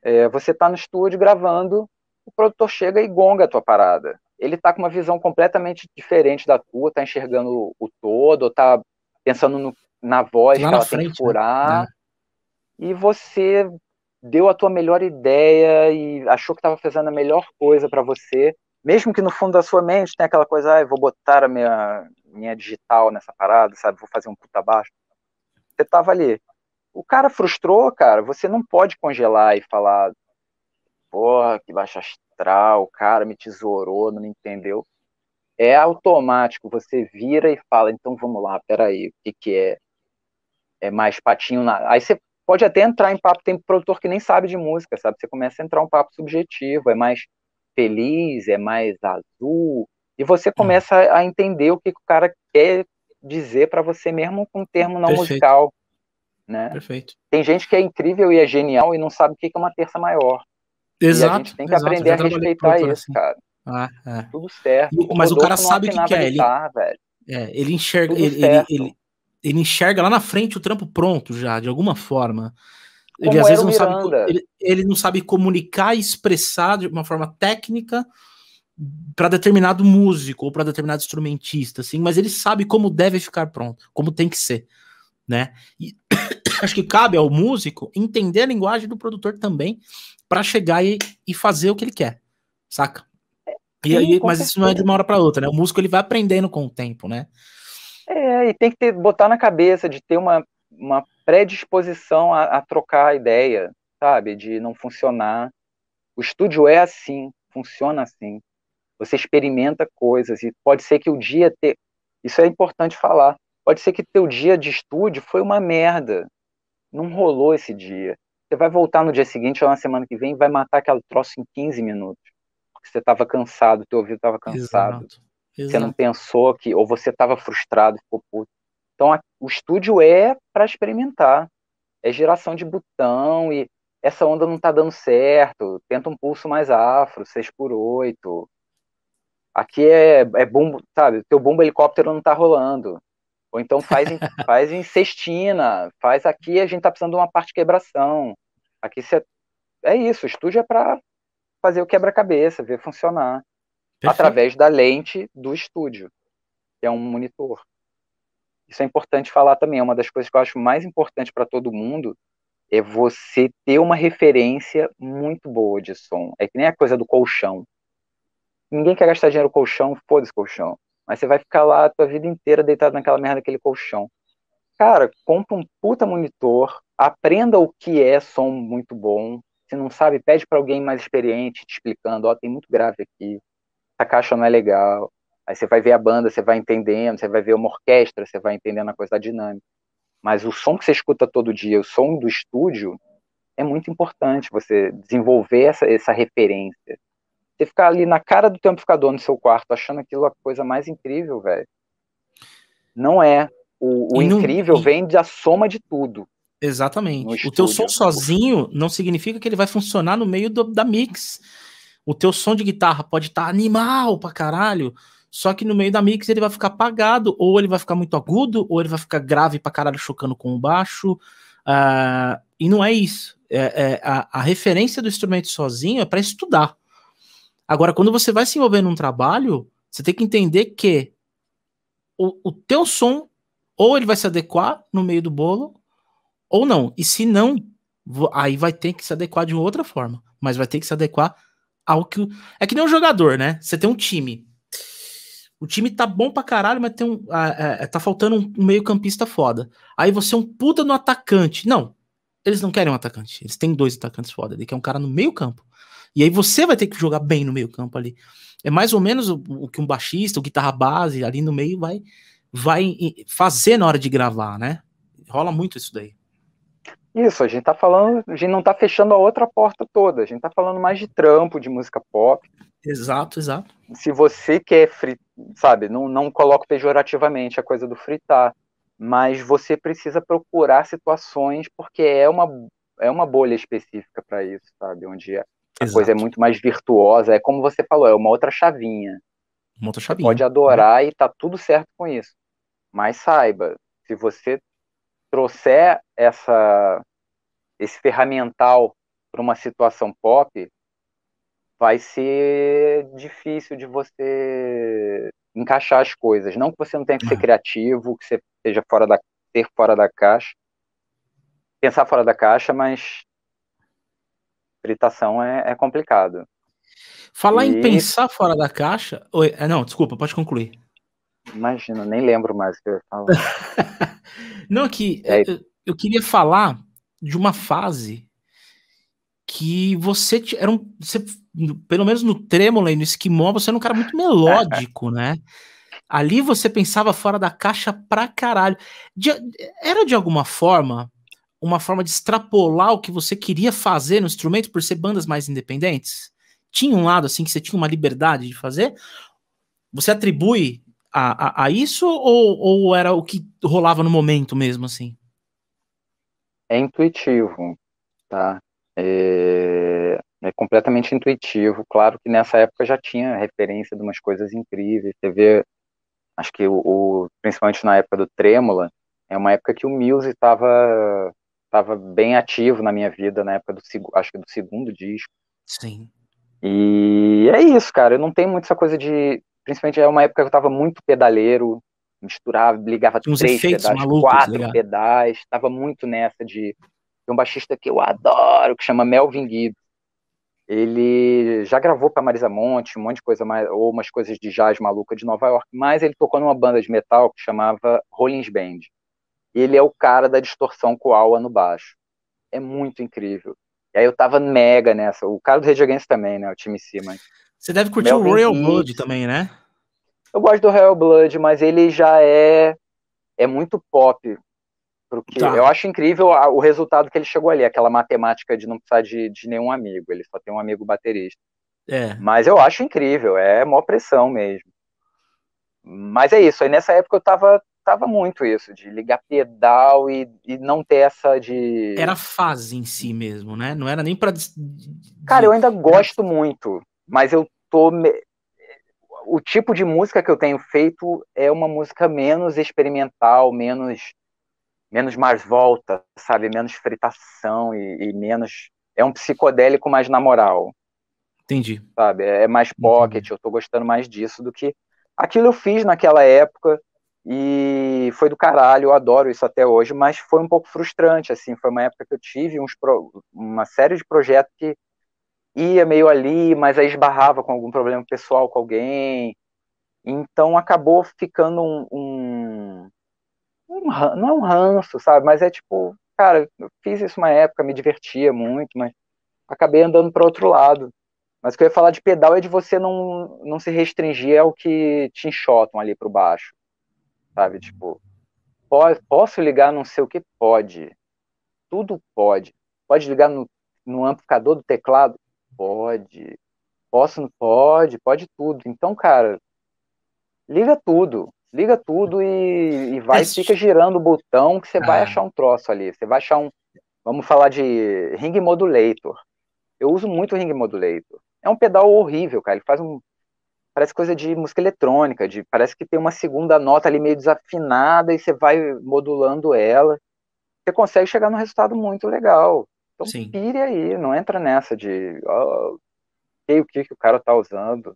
É, você tá no estúdio gravando, o produtor chega e gonga a tua parada. Ele tá com uma visão completamente diferente da tua, tá enxergando o todo, tá pensando no, na voz que ela tem que curar. Né? E você deu a tua melhor ideia e achou que tava fazendo a melhor coisa para você. Mesmo que no fundo da sua mente tem aquela coisa, ah, eu vou botar a minha, minha digital nessa parada, sabe? Vou fazer um puta baixo. Você tava ali. O cara frustrou, cara. Você não pode congelar e falar, porra, que baixa astral, o cara me tesourou, não me entendeu. É automático. Você vira e fala, então vamos lá, peraí, o que que é? É mais patinho na... Aí você pode até entrar em papo, tem produtor que nem sabe de música, sabe? Você começa a entrar um papo subjetivo, é mais... feliz, é mais azul, e você começa é. a entender o que o cara quer dizer para você mesmo com um termo não Perfeito. musical, né? Perfeito. Tem gente que é incrível e é genial e não sabe o que é uma terça maior. Exato. E a gente tem que exato. aprender a respeitar isso, assim. cara. Ah, é. Tudo certo. O, mas o, o cara sabe o que quer. Ele, é, ele enxerga, ele, ele, ele, ele enxerga lá na frente o trampo pronto já, de alguma forma. Ele, às vezes, não sabe, ele, ele não sabe comunicar e expressar de uma forma técnica para determinado músico ou para determinado instrumentista, assim, mas ele sabe como deve ficar pronto, como tem que ser, né? E acho que cabe ao músico entender a linguagem do produtor também para chegar e, e fazer o que ele quer, saca? E aí, mas isso não é de uma hora para outra, né? O músico ele vai aprendendo com o tempo, né? É, e tem que ter, botar na cabeça de ter uma uma predisposição a, a trocar a ideia, sabe? De não funcionar. O estúdio é assim, funciona assim. Você experimenta coisas e pode ser que o dia... Te... Isso é importante falar. Pode ser que teu dia de estúdio foi uma merda. Não rolou esse dia. Você vai voltar no dia seguinte ou na semana que vem e vai matar aquele troço em quinze minutos. Porque você estava cansado, teu ouvido estava cansado. Exato. Exato. Você não pensou que... Ou você estava frustrado, ficou puto. Então, o estúdio é para experimentar. É geração de botão e essa onda não tá dando certo. Tenta um pulso mais afro, seis por oito. Aqui é, é bumbo, sabe? Teu bumbo helicóptero não tá rolando. Ou então faz em, faz em cestina. Faz aqui, a gente tá precisando de uma parte de quebração. Aqui cê, é isso, o estúdio é para fazer o quebra-cabeça, ver funcionar. Perfeito. Através da lente do estúdio, que é um monitor. Isso é importante falar também, é uma das coisas que eu acho mais importante para todo mundo, é você ter uma referência muito boa de som. É que nem a coisa do colchão. Ninguém quer gastar dinheiro no colchão, foda-se colchão. Mas você vai ficar lá a tua vida inteira deitado naquela merda, naquele colchão. Cara, compra um puta monitor, aprenda o que é som muito bom. Se não sabe, pede para alguém mais experiente te explicando, ó, oh, tem muito grave aqui, essa caixa não é legal. Aí você vai ver a banda, você vai entendendo, você vai ver uma orquestra, você vai entendendo a coisa dinâmica. Mas o som que você escuta todo dia, o som do estúdio, é muito importante você desenvolver essa, essa referência. Você ficar ali na cara do teu amplificador no seu quarto, achando aquilo a coisa mais incrível, velho. Não é. O, o não, incrível e... vem da soma de tudo. Exatamente. O teu som sozinho não significa que ele vai funcionar no meio do, da mix. O teu som de guitarra pode estar tá animal pra caralho, só que no meio da mix ele vai ficar apagado, ou ele vai ficar muito agudo, ou ele vai ficar grave pra caralho chocando com o baixo. Uh, e não é isso. É, é, a, a referência do instrumento sozinho é pra estudar. Agora, quando você vai se envolver num trabalho, você tem que entender que o, o teu som, ou ele vai se adequar no meio do bolo, ou não. E se não, aí vai ter que se adequar de outra forma. Mas vai ter que se adequar ao que... É que nem um jogador, né? Você tem um time. O time tá bom pra caralho, mas tem um, uh, uh, tá faltando um, um meio-campista foda. Aí você é um puta no atacante. Não, eles não querem um atacante. Eles têm dois atacantes foda. Ele quer um cara no meio-campo. E aí você vai ter que jogar bem no meio-campo ali. É mais ou menos o, o que um baixista, o guitarra base ali no meio vai, vai fazer na hora de gravar, né? Rola muito isso daí. Isso, a gente tá falando, a gente não tá fechando a outra porta toda. A gente tá falando mais de trampo, de música pop. Exato, exato. Se você quer fritar, sabe, não, não coloco pejorativamente a coisa do fritar, mas você precisa procurar situações, porque é uma, é uma bolha específica para isso, sabe? Onde a Exato. Coisa é muito mais virtuosa, é como você falou, é uma outra chavinha. Uma outra chavinha. Você pode adorar é. E tá tudo certo com isso. Mas saiba, se você trouxer essa, esse ferramental para uma situação pop, vai ser difícil de você encaixar as coisas. Não que você não tenha que ser criativo, que você seja fora da, ser fora da caixa, pensar fora da caixa, mas fritação é, é complicado. Falar e... em pensar fora da caixa... Oi, não, desculpa, pode concluir. Imagina, nem lembro mais o que eu ia falar. Não, é que eu, eu queria falar de uma fase que você era um, você, pelo menos no Trêmula e no Esquimó, você era um cara muito melódico, né? Ali você pensava fora da caixa pra caralho. De, era de alguma forma uma forma de extrapolar o que você queria fazer no instrumento por ser bandas mais independentes? Tinha um lado assim que você tinha uma liberdade de fazer? Você atribui a, a, a isso ou, ou era o que rolava no momento mesmo, assim? É intuitivo, tá? É, é completamente intuitivo. Claro que nessa época já tinha referência de umas coisas incríveis. Você vê, acho que o, o principalmente na época do Trêmula, é uma época que o Muse estava estava bem ativo na minha vida, na época do acho que do segundo disco. Sim. E é isso, cara. Eu não tenho muito essa coisa de, principalmente é uma época que eu estava muito pedaleiro, misturava, ligava uns três pedais, malucos, quatro ligado. pedais, estava muito nessa de um baixista que eu adoro, que chama Melvin Gibb. Ele já gravou para Marisa Monte, um monte de coisa mais, ou umas coisas de jazz maluca de Nova York, mas ele tocou numa banda de metal que chamava Rollins Band. Ele é o cara da distorção koala no baixo. É muito incrível. E aí eu tava mega nessa. O cara do Rage Against também, né? O time em cima. Você deve curtir Melvin o Royal Gibb. Blood também, né? Eu gosto do Royal Blood, mas ele já é é muito pop. Porque tá. Eu acho incrível o resultado que ele chegou ali, aquela matemática de não precisar de, de nenhum amigo, ele só tem um amigo baterista. É. Mas eu acho incrível, é mó pressão mesmo. Mas é isso, aí nessa época eu tava, tava muito isso, de ligar pedal e, e não ter essa de... Era fase em si mesmo, né? Não era nem pra... Cara, eu ainda gosto muito, mas eu tô... Me... O tipo de música que eu tenho feito é uma música menos experimental, menos... menos mais volta, sabe? Menos fritação e, e menos... É um psicodélico mais na moral. Entendi. Sabe? É mais pocket, Entendi. Eu tô gostando mais disso do que... Aquilo eu fiz naquela época e foi do caralho, eu adoro isso até hoje, mas foi um pouco frustrante, assim. Foi uma época que eu tive uns pro... uma série de projetos que ia meio ali, mas aí esbarrava com algum problema pessoal com alguém. Então acabou ficando um... um... Um, não é um ranço, sabe? Mas é tipo, cara, eu fiz isso uma época, me divertia muito, mas acabei andando para outro lado. Mas o que eu ia falar de pedal é de você não, não se restringir ao que te enxotam ali pro baixo, sabe? Tipo, posso, posso ligar não sei o que? Pode. Tudo pode. Pode ligar no, no amplificador do teclado? Pode. Posso? Não pode. Pode tudo. Então, cara, liga tudo. Liga tudo e, e vai, fica girando o botão que você ah. vai achar um troço ali. Você vai achar um... Vamos falar de ring modulator. Eu uso muito ring modulator. É um pedal horrível, cara. Ele faz um... Parece coisa de música eletrônica. De, parece que tem uma segunda nota ali meio desafinada e você vai modulando ela. Você consegue chegar num resultado muito legal. Então Sim. pire aí. Não entra nessa de... Oh, sei o que, que o cara tá usando.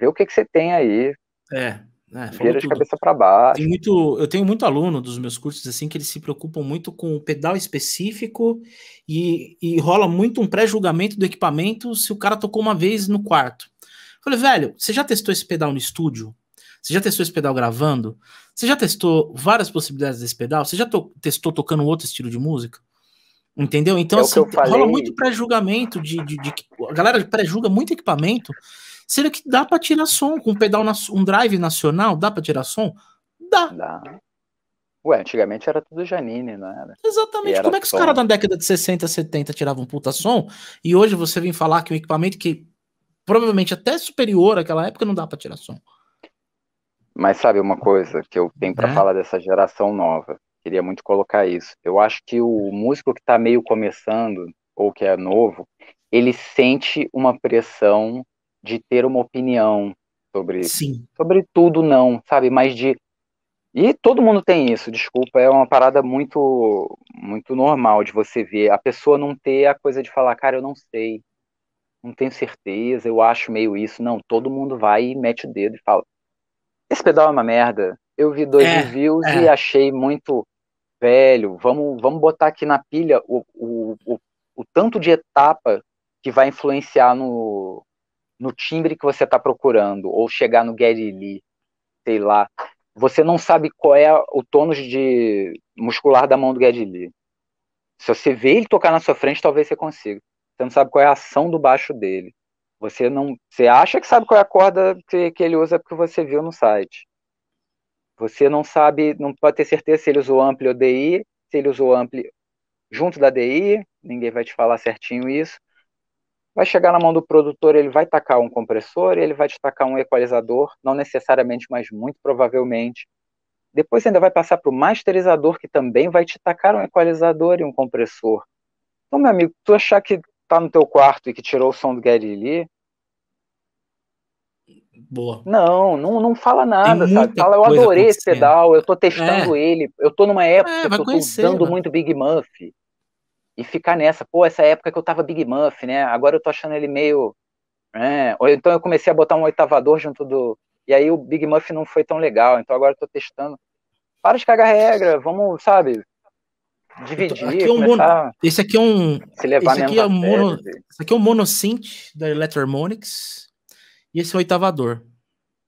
Vê o que, que você tem aí. É... É, vira de cabeça para baixo. Tem muito, eu tenho muito aluno dos meus cursos assim que eles se preocupam muito com o pedal específico e, e rola muito um pré-julgamento do equipamento se o cara tocou uma vez no quarto. Eu falei, velho, você já testou esse pedal no estúdio? Você já testou esse pedal gravando? Você já testou várias possibilidades desse pedal? Você já to- testou tocando outro estilo de música? Entendeu? Então é assim, rola muito pré-julgamento de, de, de, de, a galera pré-julga muito equipamento. Será que dá para tirar som? Com um pedal, na, um drive nacional, dá para tirar som? Dá. dá. Ué, antigamente era tudo Janine, não era? Exatamente. Era Como é que som. Os caras da década de sessenta, setenta tiravam puta som? E hoje você vem falar que um equipamento que provavelmente até superior àquela época não dá para tirar som. Mas sabe uma coisa que eu tenho para é? falar dessa geração nova? Queria muito colocar isso. Eu acho que o músico que está meio começando, ou que é novo, ele sente uma pressão de ter uma opinião sobre, Sim. sobre tudo, não, sabe? Mas de... E todo mundo tem isso, desculpa, é uma parada muito, muito normal de você ver. A pessoa não ter a coisa de falar, cara, eu não sei, não tenho certeza, eu acho meio isso. Não, todo mundo vai e mete o dedo e fala, esse pedal é uma merda, eu vi dois é, reviews é. e achei muito velho, vamos, vamos botar aqui na pilha o, o, o, o tanto de etapa que vai influenciar no, no timbre que você está procurando, ou chegar no Guerrili, sei lá. Você não sabe qual é o tônus de muscular da mão do Guerrili. Se você vê ele tocar na sua frente, talvez você consiga. Você não sabe qual é a ação do baixo dele. Você, não, você acha que sabe qual é a corda que, que ele usa porque você viu no site. Você não sabe, não pode ter certeza se ele usou ampli ou D I, se ele usou ampli junto da D I, ninguém vai te falar certinho isso. Vai chegar na mão do produtor, ele vai tacar um compressor, ele vai te tacar um equalizador, não necessariamente, mas muito provavelmente. Depois ainda vai passar para o masterizador, que também vai te tacar um equalizador e um compressor. Então, meu amigo, tu achar que tá no teu quarto e que tirou o som do Guerrili... Boa. Não, não, não fala nada, sabe? Fala, eu adorei esse pedal, eu tô testando é. ele, eu tô numa época é, que eu tô conhecer, usando mano. muito Big Muff. E ficar nessa, pô, essa época que eu tava Big Muff, né? Agora eu tô achando ele meio... É. Ou então eu comecei a botar um oitavador junto do... E aí o Big Muff não foi tão legal, então agora eu tô testando. Para de cagar regra, vamos, sabe? Dividir, aqui é um mono... Esse aqui é um... Se levar esse, aqui é mono... esse aqui é um monosynth da Electroharmonix. E esse é o oitavador.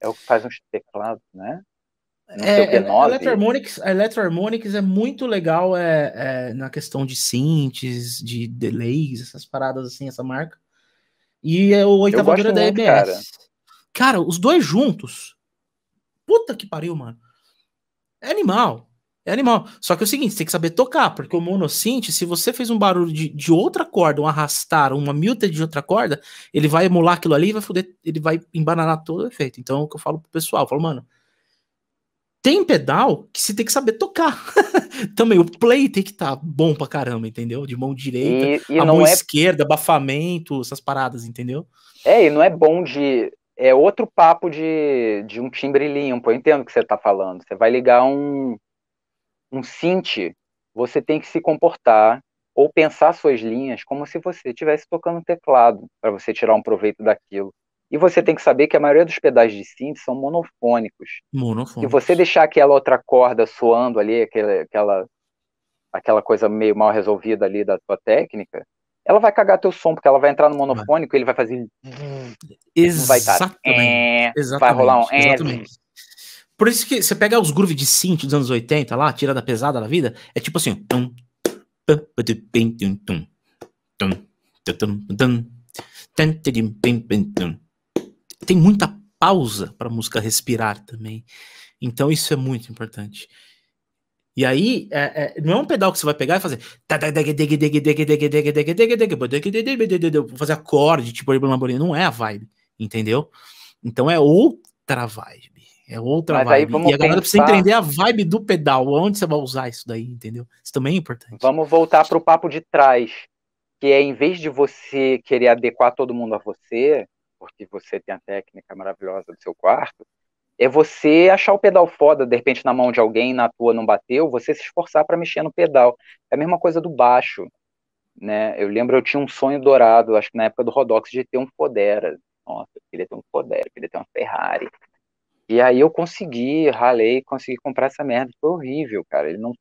É o que faz uns teclados, né? É, a Electroharmonix, a Electroharmonix é muito legal é, é, na questão de synths, de delays, essas paradas assim, essa marca. E é o oitavador é da E B S. Cara. cara, os dois juntos. Puta que pariu, mano. É animal. É animal. Só que é o seguinte, você tem que saber tocar, porque o monosynth, se você fez um barulho de, de outra corda, um arrastar, uma muted de outra corda, ele vai emular aquilo ali e vai foder, ele vai embananar todo o efeito. Então é o que eu falo pro pessoal, eu falo, mano, tem pedal que você tem que saber tocar. Também o play tem que estar tá bom pra caramba, entendeu? De mão direita, e, e a mão é... esquerda, abafamento, essas paradas, entendeu? É, e não é bom de... É outro papo de, de um timbre limpo, eu entendo o que você tá falando. Você vai ligar um, um synth, você tem que se comportar ou pensar suas linhas como se você estivesse tocando um teclado para você tirar um proveito daquilo. E você tem que saber que a maioria dos pedais de synth são monofônicos. Monofônicos. E você deixar aquela outra corda soando ali, aquela, aquela, aquela coisa meio mal resolvida ali da tua técnica, ela vai cagar teu som, porque ela vai entrar no monofônico e ele vai fazer... Exatamente. Vai, Exatamente. vai rolar um... Exatamente. Por isso que você pega os grooves de synth dos anos oitenta lá, tira da pesada da vida, é tipo assim... Tem muita pausa para a música respirar também. Então isso é muito importante. E aí, é, é, não é um pedal que você vai pegar e fazer... Fazer acorde, tipo... Não é a vibe, entendeu? Então é outra vibe. É outra Mas vibe. E a galera pensar... precisa entender a vibe do pedal. Onde você vai usar isso daí, entendeu? Isso também é importante. Vamos voltar para o papo de trás. Que é, em vez de você querer adequar todo mundo a você... porque você tem a técnica maravilhosa do seu quarto, é você achar o pedal foda, de repente na mão de alguém, na tua não bateu, você se esforçar para mexer no pedal. É a mesma coisa do baixo, né? Eu lembro, eu tinha um sonho dourado, acho que na época do Rodox, de ter um Fodera. Nossa, eu queria ter um Fodera, eu queria ter uma Ferrari. E aí eu consegui, ralei, consegui comprar essa merda, foi horrível, cara. Ele, não...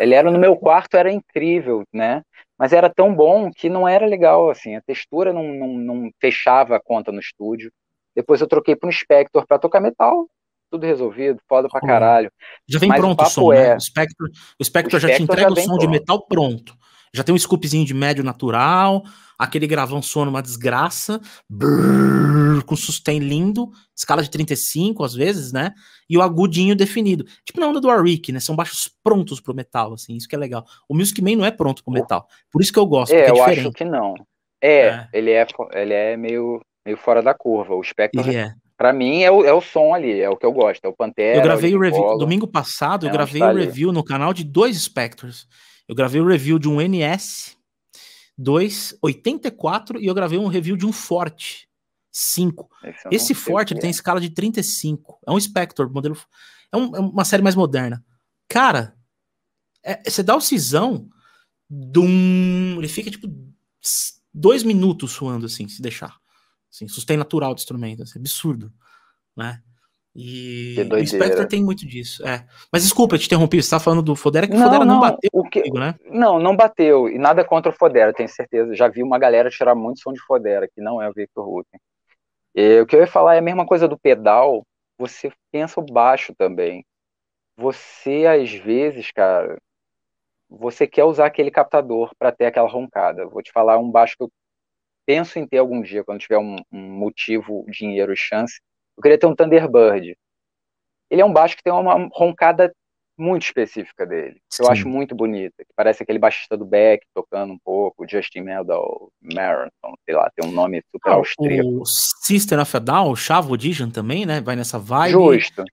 Ele era no meu quarto, era incrível, né? Mas era tão bom que não era legal, assim, a textura não, não, não fechava a conta no estúdio. Depois eu troquei para um Spector para tocar metal, tudo resolvido, foda pra caralho. Já vem Mas pronto o, o som, é... né? O Spector, o Spector o já Spector te entrega já o som pronto. de metal pronto. Já tem um scoopzinho de médio natural, aquele gravão sono uma desgraça, brrr, com sustain lindo, escala de trinta e cinco às vezes, né? E o agudinho definido. Tipo na onda do Warwick, né? São baixos prontos pro metal, assim, isso que é legal. O Music Man não é pronto pro metal, por isso que eu gosto, é, é diferente. Eu acho que não. É, é. Ele, é ele é meio, meio fora da curva. O Spector, ele é. Pra mim é o, é o som ali, é o que eu gosto, é o Pantera. Eu gravei o, o review, domingo passado, é eu gravei o review ali. No canal de dois Spectors. Eu gravei o review de um N S dois oitenta e quatro e eu gravei um review de um Forte cinco. Esse, Esse Forte ele é. tem escala de trinta e cinco. É um Spector, modelo. É, um, é uma série mais moderna. Cara, você é, dá o cisão, dum, ele fica tipo dois minutos suando assim, se deixar. Assim, sustém natural do instrumento, assim, absurdo, né? E o Spector tem muito disso, é. Mas desculpa, eu te interrompi, você estava falando do Fodera, que o Fodera não, não bateu o que... comigo, né? Não, não bateu, e nada contra o Fodera, tenho certeza. Já vi uma galera tirar muito som de Fodera, que não é o Victor Rutten. E o que eu ia falar é a mesma coisa do pedal, você pensa o baixo também. Você, às vezes, cara, você quer usar aquele captador para ter aquela roncada. Vou te falar um baixo que eu penso em ter algum dia, quando tiver um, um motivo, dinheiro e chance. Eu queria ter um Thunderbird. Ele é um baixo que tem uma roncada muito específica dele, que eu acho muito bonita, que parece aquele baixista do Beck tocando um pouco, Justin Meldal, Marathon, sei lá, tem um nome super ah, austríaco. O System of a Down, o Chavo Odijan também, né, vai nessa vibe. Justo.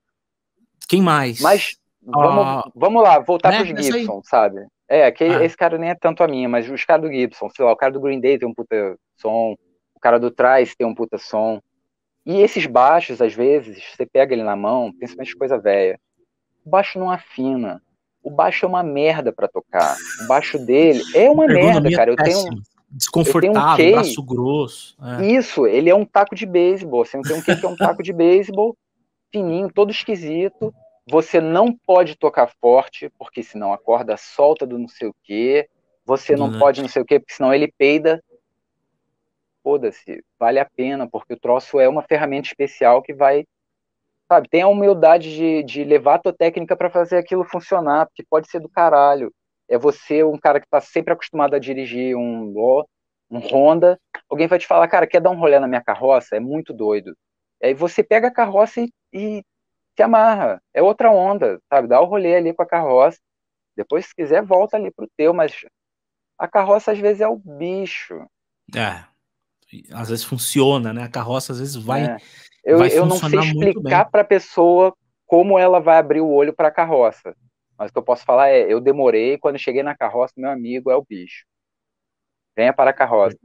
Quem mais? Mas vamos, uh, vamos lá, voltar né, pros Gibson, sabe? É, que ah. esse cara nem é tanto a minha, mas os caras do Gibson, sei lá, o cara do Green Day tem um puta som, o cara do Thrice tem um puta som. E esses baixos, às vezes, você pega ele na mão, principalmente coisa velha, o baixo não afina. O baixo é uma merda pra tocar. O baixo dele é uma merda, cara. Eu tenho um, desconfortável, eu tenho um braço grosso. É. Isso, ele é um taco de beisebol. Você não tem um que é um taco de beisebol fininho, todo esquisito. Você não pode tocar forte, porque senão a corda solta do não sei o quê. Você não pode não sei o quê, porque senão ele peida. Foda-se, vale a pena, porque o troço é uma ferramenta especial que vai, sabe, tem a humildade de, de levar a tua técnica para fazer aquilo funcionar, porque pode ser do caralho. É você, um cara que tá sempre acostumado a dirigir um, um Honda, alguém vai te falar, cara, quer dar um rolê na minha carroça? É muito doido. Aí você pega a carroça e, e se amarra, é outra onda, sabe, dá o rolê ali com a carroça, depois se quiser volta ali pro teu, mas a carroça às vezes é o bicho. É. Às vezes funciona, né? A carroça às vezes vai. É. Eu, vai eu não sei explicar para a pessoa como ela vai abrir o olho para a carroça. Mas o que eu posso falar é: eu demorei, quando eu cheguei na carroça, meu amigo é o bicho. Venha para a carroça.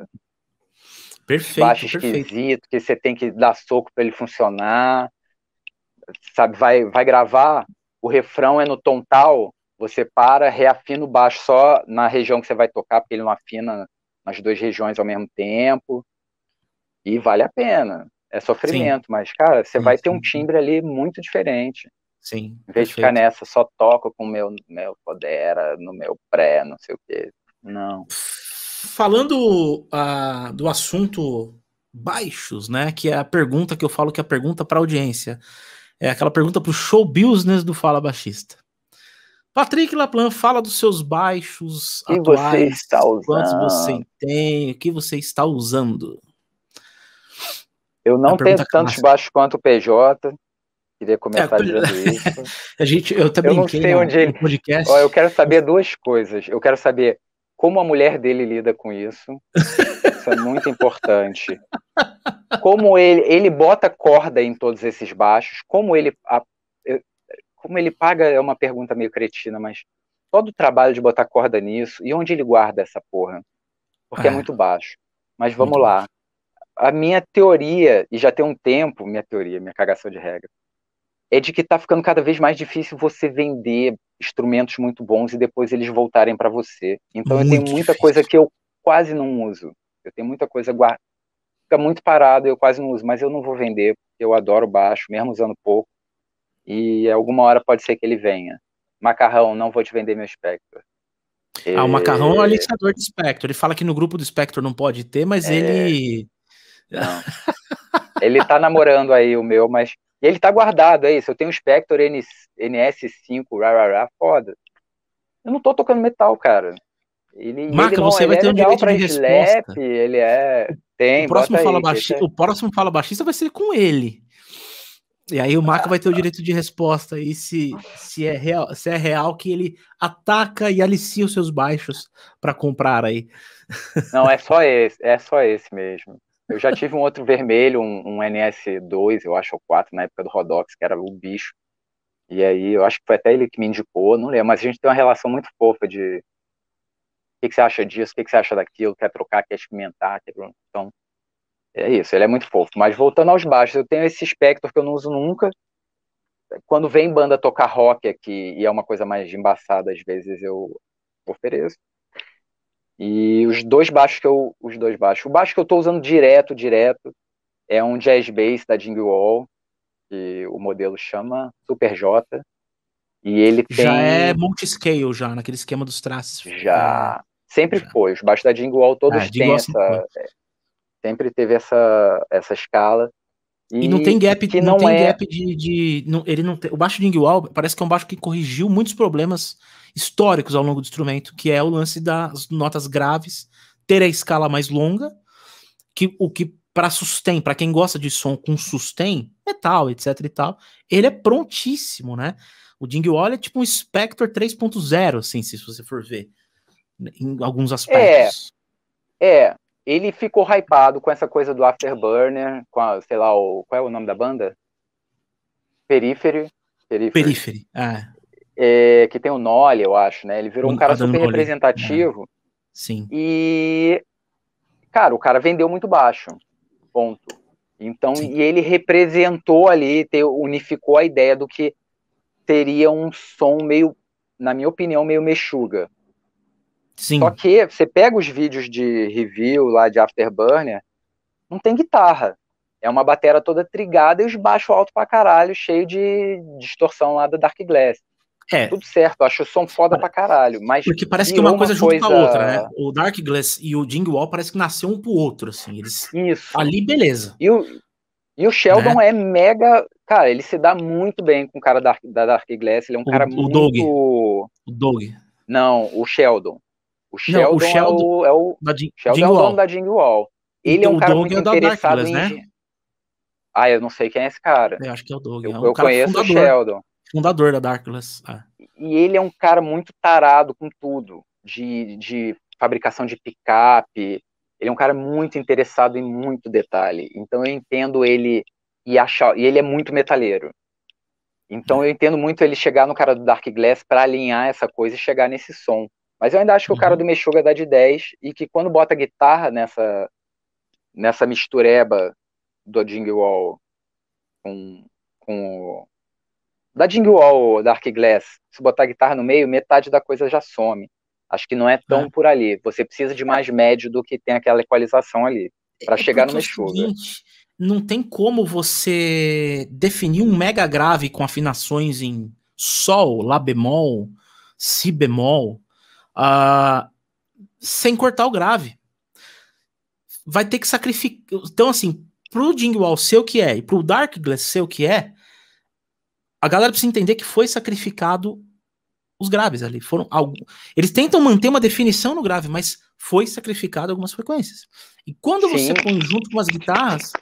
Perfeito. Baixo esquisito, perfeito. Que você tem que dar soco para ele funcionar. Sabe, vai, vai gravar, o refrão é no tom tal, você para, reafina o baixo só na região que você vai tocar, porque ele não afina nas duas regiões ao mesmo tempo. E vale a pena. É sofrimento, sim. Mas, cara, você sim, vai ter um timbre ali muito diferente. Sim. Em vez perfeito. De ficar nessa, só toco com o meu, meu Fodera, no meu pré, não sei o quê. Não. Falando uh, do assunto baixos, né, que é a pergunta que eu falo que é a pergunta para audiência. É aquela pergunta pro show business do Fala Baixista. Patrick Laplan, fala dos seus baixos que atuais, você está usando. Quantos você tem, o que você está usando? Eu não tenho tantos baixos quanto o P J, queria começar é, dizendo isso. A gente, eu também eu não sei no, onde ele... no podcast. Ó, eu quero saber duas coisas, eu quero saber como a mulher dele lida com isso, isso é muito importante, como ele, ele bota corda em todos esses baixos, como ele... A, eu, Como ele paga é uma pergunta meio cretina, mas todo o trabalho de botar corda nisso, e onde ele guarda essa porra? Porque é, é muito baixo. Mas vamos muito lá. Baixo. A minha teoria, e já tem um tempo, minha teoria, minha cagação de regra, é de que tá ficando cada vez mais difícil você vender instrumentos muito bons e depois eles voltarem para você. Então muito eu tenho muita difícil. Coisa que eu quase não uso. Eu tenho muita coisa guardada. Fica muito parado, eu quase não uso, mas eu não vou vender, porque eu adoro baixo, mesmo usando pouco. E alguma hora pode ser que ele venha. Macarrão, não vou te vender meu Spector. Ah, o Macarrão é o aliciador de Spector. Ele fala que no grupo do Spector não pode ter, mas é... ele... Não. Ele tá namorando aí o meu, mas... E ele tá guardado, é isso. Eu tenho o Spector N S cinco, rarará, foda. Eu não tô tocando metal, cara. Ele, Maca, ele não, você ele vai é ter um direito de resposta. Slap, ele é... Tem, o próximo Fala aí, Baixista, o próximo Fala Baixista vai ser com ele. E aí o Maca vai ter o direito de resposta aí se, se, é real, se é real que ele ataca e alicia os seus baixos para comprar aí. Não, é só esse, é só esse mesmo. Eu já tive um outro vermelho, um, um N S dois, eu acho, ou quatro, na época do Rodox, que era o bicho. E aí, eu acho que foi até ele que me indicou, não lembro, mas a gente tem uma relação muito fofa de o que, que você acha disso, o que, que você acha daquilo, quer trocar, quer experimentar, quer... então é isso, ele é muito fofo. Mas voltando aos baixos, eu tenho esse Spector que eu não uso nunca. Quando vem banda tocar rock aqui, e é uma coisa mais embaçada, às vezes eu ofereço. E os dois baixos que eu... Os dois baixos. O baixo que eu tô usando direto, direto, é um Jazz Bass da Dingwall, que o modelo chama Super J. E ele tem... Já é multiscale, já, naquele esquema dos traços. Já. Sempre já. Foi. Os baixos da Dingwall todos ah, têm essa... É, sempre teve essa, essa escala. E, e não tem gap, que não, não tem é... gap de... de não, ele não tem, o baixo de Dingwall parece que é um baixo que corrigiu muitos problemas históricos ao longo do instrumento, que é o lance das notas graves, ter a escala mais longa, que o que para sustain, para quem gosta de som com sustain, metal, etc e tal, ele é prontíssimo, né? O Dingwall é tipo um Spector três ponto zero, assim, se você for ver, em alguns aspectos. É, é. Ele ficou hypado com essa coisa do Afterburner, com a, sei lá, o, qual é o nome da banda? Periphery. Periphery, ah. É, que tem o Nolly, eu acho, né? Ele virou um, um cara super representativo. É. Sim. E, cara, o cara vendeu muito baixo, ponto. Então, sim. E ele representou ali, te, unificou a ideia do que seria um som meio, na minha opinião, meio Meshuggah. Sim. Só que você pega os vídeos de review lá de Afterburner, não tem guitarra. É uma bateria toda trigada e os baixos altos pra caralho, cheio de distorção lá da Darkglass. É. Tudo certo, acho o som foda pra caralho. Mas porque parece que uma coisa junto com a outra, né? O Darkglass e o Dingwall parece que nasceu um pro outro, assim. Eles... Isso. Ali, beleza. E o, e o Sheldon, né? É mega... Cara, ele se dá muito bem com o cara da, da Darkglass. Ele é um o, cara o muito... Doug. O Doug. Não, o Sheldon. O Sheldon, não, o Sheldon é o, é o, Ding, Sheldon é o dono da Dingwall. Ele então, é um cara muito é interessado Darkness, em... Né? Ah, eu não sei quem é esse cara. Eu acho que é o Doug. Eu, é um eu cara conheço fundador, o Sheldon. Fundador da Darkglass. Ah. E ele é um cara muito tarado com tudo. De, de fabricação de picape. Ele é um cara muito interessado em muito detalhe. Então eu entendo ele e achar... E ele é muito metaleiro. Então é. eu entendo muito ele chegar no cara do Darkglass pra alinhar essa coisa e chegar nesse som. Mas eu ainda acho que o cara do Meshuggah dá de dez e que quando bota a guitarra nessa, nessa mistureba do Dingwall com, com da Dingwall Darkglass, se botar a guitarra no meio, metade da coisa já some. Acho que não é tão é. por ali. Você precisa de mais médio do que tem aquela equalização ali para é chegar no Meshuggah. Não tem como você definir um mega grave com afinações em sol, lá bemol, si bemol. Uh, sem cortar o grave. Vai ter que sacrificar. Então, assim, pro Dingwall ser o que é e pro Darkglass ser o que é, a galera precisa entender que foi sacrificado os graves ali. Foram algum... Eles tentam manter uma definição no grave, mas foi sacrificado algumas frequências. E quando Sim. você põe junto com as guitarras,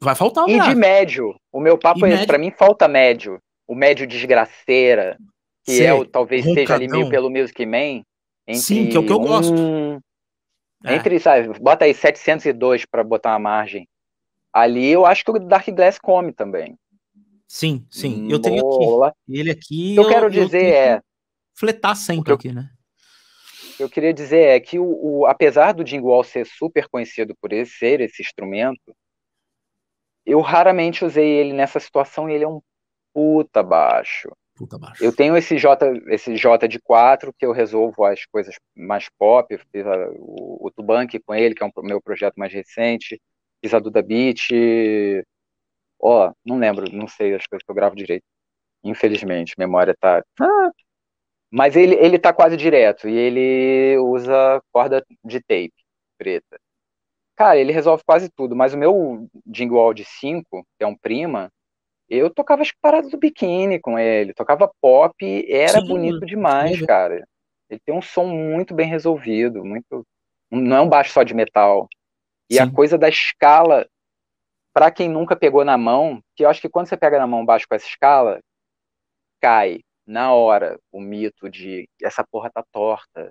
vai faltar o grave. E de médio. O meu papo e é médio... esse. Pra mim falta médio. O médio desgraceira. Que Sei, é o, talvez roncadão. Seja ali meio pelo Music Man. Entre Sim, que é o que eu um, gosto. Entre, é. sabe, bota aí setecentos e dois para botar uma margem. Ali eu acho que o Darkglass come também. Sim, sim. Eu tenho Bola. aqui. Ele aqui. O que eu, eu quero dizer eu é. Que fletar sempre eu, aqui, né? Eu queria dizer é que, o, o, apesar do Dingwall ser super conhecido por ele ser esse instrumento, eu raramente usei ele nessa situação e ele é um puta baixo. Eu tenho esse J, esse J de quatro, que eu resolvo as coisas mais pop, eu fiz a, o, o Tubank com ele, que é o um, meu projeto mais recente, fiz a Duda Beat, ó, oh, não lembro, não sei as coisas que eu gravo direito, infelizmente, memória tá... Ah. Mas ele, ele tá quase direto, e ele usa corda de tape preta. Cara, ele resolve quase tudo, mas o meu Dingwall de cinco, que é um prima, eu tocava as paradas do Biquíni com ele, tocava pop, era Sim, bonito demais, é. cara. Ele tem um som muito bem resolvido, muito... não é um baixo só de metal. E Sim. a coisa da escala, pra quem nunca pegou na mão, que eu acho que quando você pega na mão baixo com essa escala, cai na hora o mito de essa porra tá torta,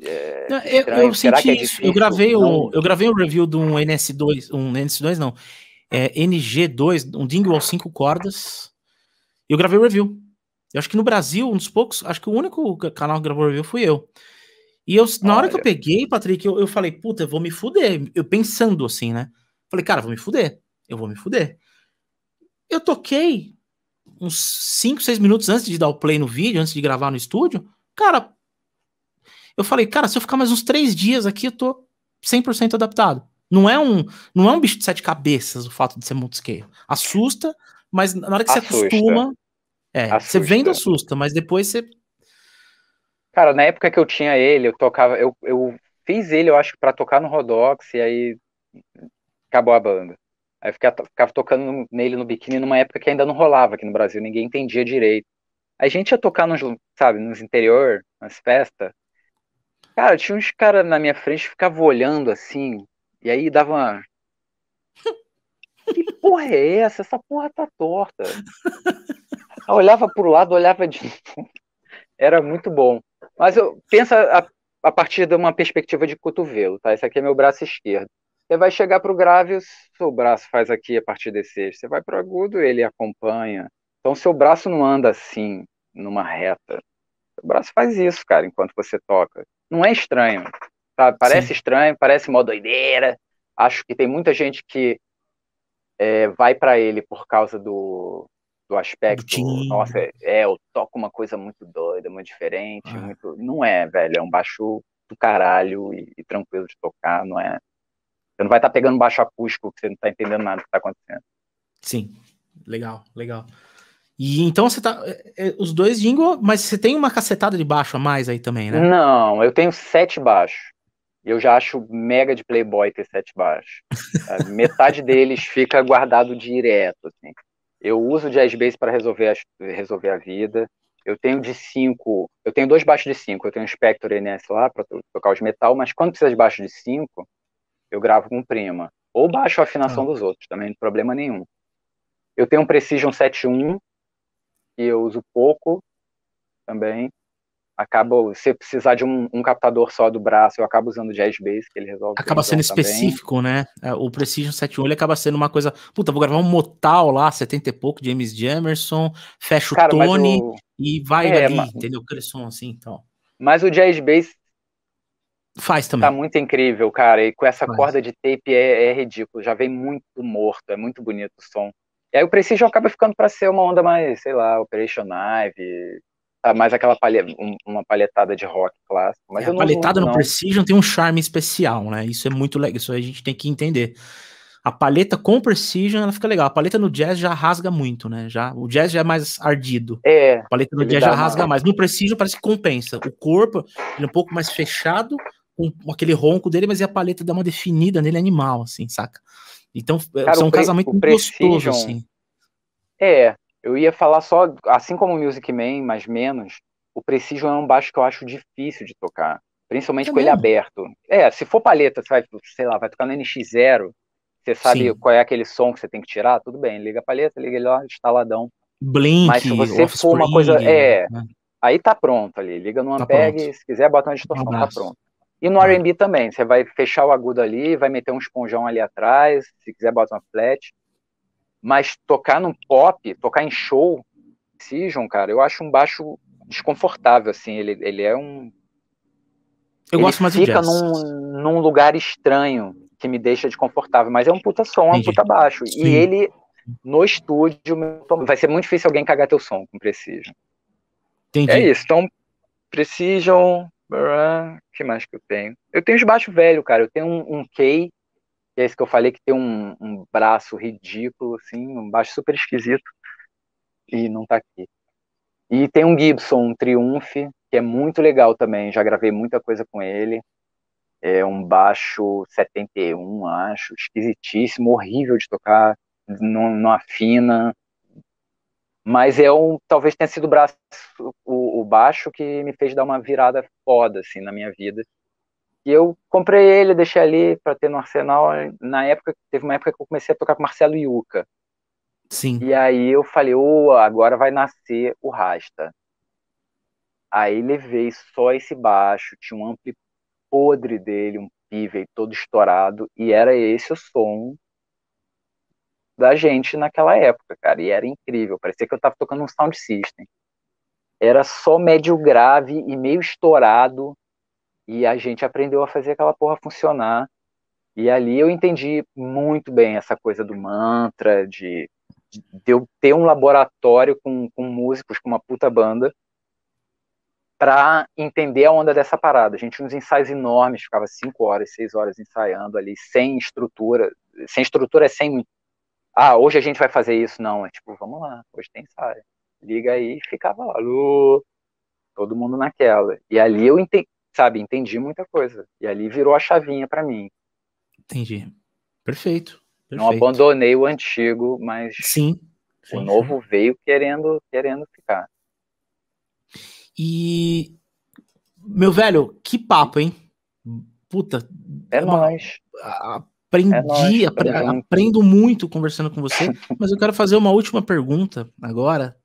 É, eu será, eu será senti é isso. Eu gravei, o, eu gravei um review de um N S dois, um N S dois não, é, N G dois, um Dingwall cinco cordas. Eu gravei o review. Eu acho que no Brasil, um dos poucos, acho que o único canal que gravou review fui eu. E eu, na Olha. hora que eu peguei, Patrick, eu, eu falei, puta, eu vou me fuder. Eu pensando assim, né? Falei, cara, eu vou me fuder. Eu vou me fuder. Eu toquei uns cinco, seis minutos antes de dar o play no vídeo, antes de gravar no estúdio. Cara, eu falei, cara, se eu ficar mais uns três dias aqui, eu tô cem por cento adaptado. Não é, um, não é um bicho de sete cabeças o fato de ser muito scale. Assusta, mas na hora que assusta. Você acostuma... É, assusta. Você vendo assusta, mas depois você... Cara, na época que eu tinha ele, eu tocava, eu, eu fiz ele, eu acho, pra tocar no Rodox, e aí acabou a banda. Aí eu ficava, ficava tocando nele no Biquíni numa época que ainda não rolava aqui no Brasil, ninguém entendia direito. Aí a gente ia tocar nos, sabe, nos interior, nas festas. Cara, tinha uns caras na minha frente que ficavam olhando assim, e aí dava uma... Que porra é essa? Essa porra tá torta. Eu olhava pro lado, olhava de... Era muito bom. Mas eu pensa a, a partir de uma perspectiva de cotovelo, tá? Esse aqui é meu braço esquerdo. Você vai chegar pro grave, o seu braço faz aqui a partir desse eixo. Você vai pro agudo, ele acompanha. Então seu braço não anda assim, numa reta. Seu braço faz isso, cara, enquanto você toca. Não é estranho, tá? Parece Sim. estranho, parece mó doideira. Acho que tem muita gente que é, vai pra ele por causa do... do aspecto, do nossa, é, eu toco uma coisa muito doida, muito diferente, ah. muito... Não é, velho, é um baixo do caralho e, e tranquilo de tocar, não é? Você não vai estar tá pegando baixo acústico que você não tá entendendo nada do que tá acontecendo. Sim, legal, legal. E então você tá... É, os dois Dingwall, mas você tem uma cacetada de baixo a mais aí também, né? Não, eu tenho sete baixos. Eu já acho mega de playboy ter sete baixos. Metade deles fica guardado direto, assim. Eu uso o jazz bass para resolver, as, resolver a vida. Eu tenho de cinco, eu tenho dois baixos de cinco. Eu tenho um Spector N S lá para tocar os metal, mas quando precisa de baixo de cinco, eu gravo com prima. Ou baixo a afinação ah. dos outros, também não tem problema nenhum. Eu tenho um Precision sete um, que eu uso pouco também. Acabo, se precisar de um, um captador só do braço, eu acabo usando o Jazz Bass, que ele resolve. Acaba sendo específico, também. Né? O Precision sete um, ele acaba sendo uma coisa... Puta, vou gravar um Motal lá, setenta e pouco, James Jamerson, fecha o Cara, Tony o... e vai é, ali, mas... entendeu? Aquele som assim, então. Mas o Jazz Bass... Faz também. Tá muito incrível, cara, e com essa Faz. corda de tape é, é ridículo, já vem muito morto, é muito bonito o som. E aí o Precision acaba ficando pra ser uma onda mais, sei lá, Operation Knive... mais aquela palha, uma palhetada de rock clássico. Mas é, eu não, a palhetada não, não. no Precision tem um charme especial, né? Isso é muito legal, isso a gente tem que entender. A palheta com Precision, ela fica legal. A palheta no jazz já rasga muito, né? Já, o jazz já é mais ardido. É, a palheta no jazz já rasga uma... mais. No Precision parece que compensa. O corpo ele é um pouco mais fechado, com aquele ronco dele, mas a palheta dá uma definida nele animal, assim, saca? Então, é um casamento muito gostoso, assim. É... Eu ia falar só, assim como o Music Man, mas menos, o Precision é um baixo que eu acho difícil de tocar. Principalmente é com mesmo? ele aberto. É, se for palheta, você vai, sei lá, vai tocar no N X zero, você sabe Sim. qual é aquele som que você tem que tirar, tudo bem, liga a palheta, liga ele lá, instaladão. Blink, mas se você for uma coisa, é, né? Aí tá pronto ali, liga no Ampeg, tá se quiser, bota uma distorção, tá pronto. E no R and B também, você vai fechar o agudo ali, vai meter um esponjão ali atrás, se quiser bota uma flat. Mas tocar num pop, tocar em show, Precision, cara, eu acho um baixo desconfortável, assim, ele, ele é um... Eu ele gosto mais do jazz. Ele fica num lugar estranho, que me deixa desconfortável, mas é um puta som, Entendi. é um puta baixo. Sim. E ele, no estúdio, vai ser muito difícil alguém cagar teu som com Precision. Entendi. É isso, então, Precision, o que mais que eu tenho? Eu tenho os baixos velhos, cara, eu tenho um, um K, que é esse que eu falei, que tem um, um braço ridículo, assim, um baixo super esquisito, e não tá aqui. E tem um Gibson, um Triumph, que é muito legal também, já gravei muita coisa com ele, é um baixo setenta e um, acho, esquisitíssimo, horrível de tocar, não, não afina, mas é um, talvez tenha sido o, braço, o, o baixo que me fez dar uma virada foda, assim, na minha vida. E eu comprei ele, deixei ali para ter no arsenal. Na época, teve uma época que eu comecei a tocar com Marcelo Yuca. Sim. E aí eu falei, ô, agora vai nascer o Rasta. Aí levei só esse baixo, tinha um ampli podre dele, um pivot todo estourado, e era esse o som da gente naquela época, cara, e era incrível, parecia que eu tava tocando um sound system, era só médio grave e meio estourado, e a gente aprendeu a fazer aquela porra funcionar, e ali eu entendi muito bem essa coisa do mantra, de, de, de eu ter um laboratório com, com músicos, com uma puta banda, pra entender a onda dessa parada. A gente tinha uns ensaios enormes, ficava cinco horas, seis horas ensaiando ali, sem estrutura, sem estrutura é sem... Ah, hoje a gente vai fazer isso, não, é tipo, vamos lá, hoje tem ensaio, liga aí, e ficava lá, alô, todo mundo naquela, e ali eu entendi, sabe, entendi muita coisa, e ali virou a chavinha pra mim. Entendi, perfeito, perfeito. Não abandonei o antigo, mas sim, sim, o novo sim. veio querendo, querendo ficar. E, meu velho, que papo, hein, puta, é uma... nóis, a... Aprendi, é apre, aprendo muito conversando com você, mas eu quero fazer uma última pergunta agora,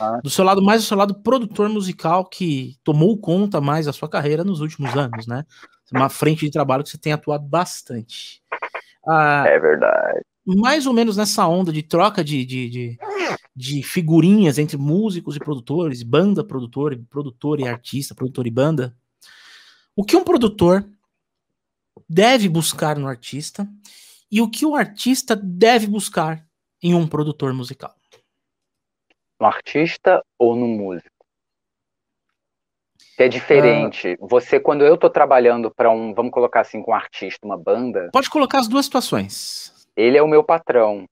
ah. do seu lado, mais do seu lado produtor musical que tomou conta mais da sua carreira nos últimos anos, né? Uma frente de trabalho que você tem atuado bastante. Ah, é verdade. Mais ou menos nessa onda de troca de, de, de, de figurinhas entre músicos e produtores, banda, produtor, produtor e artista, produtor e banda, o que um produtor... deve buscar no artista e o que o artista deve buscar em um produtor musical? No artista ou no músico? É diferente. Ah. Você, quando eu tô trabalhando para um, vamos colocar assim, com um artista, uma banda... Pode colocar as duas situações. Ele é o meu patrão.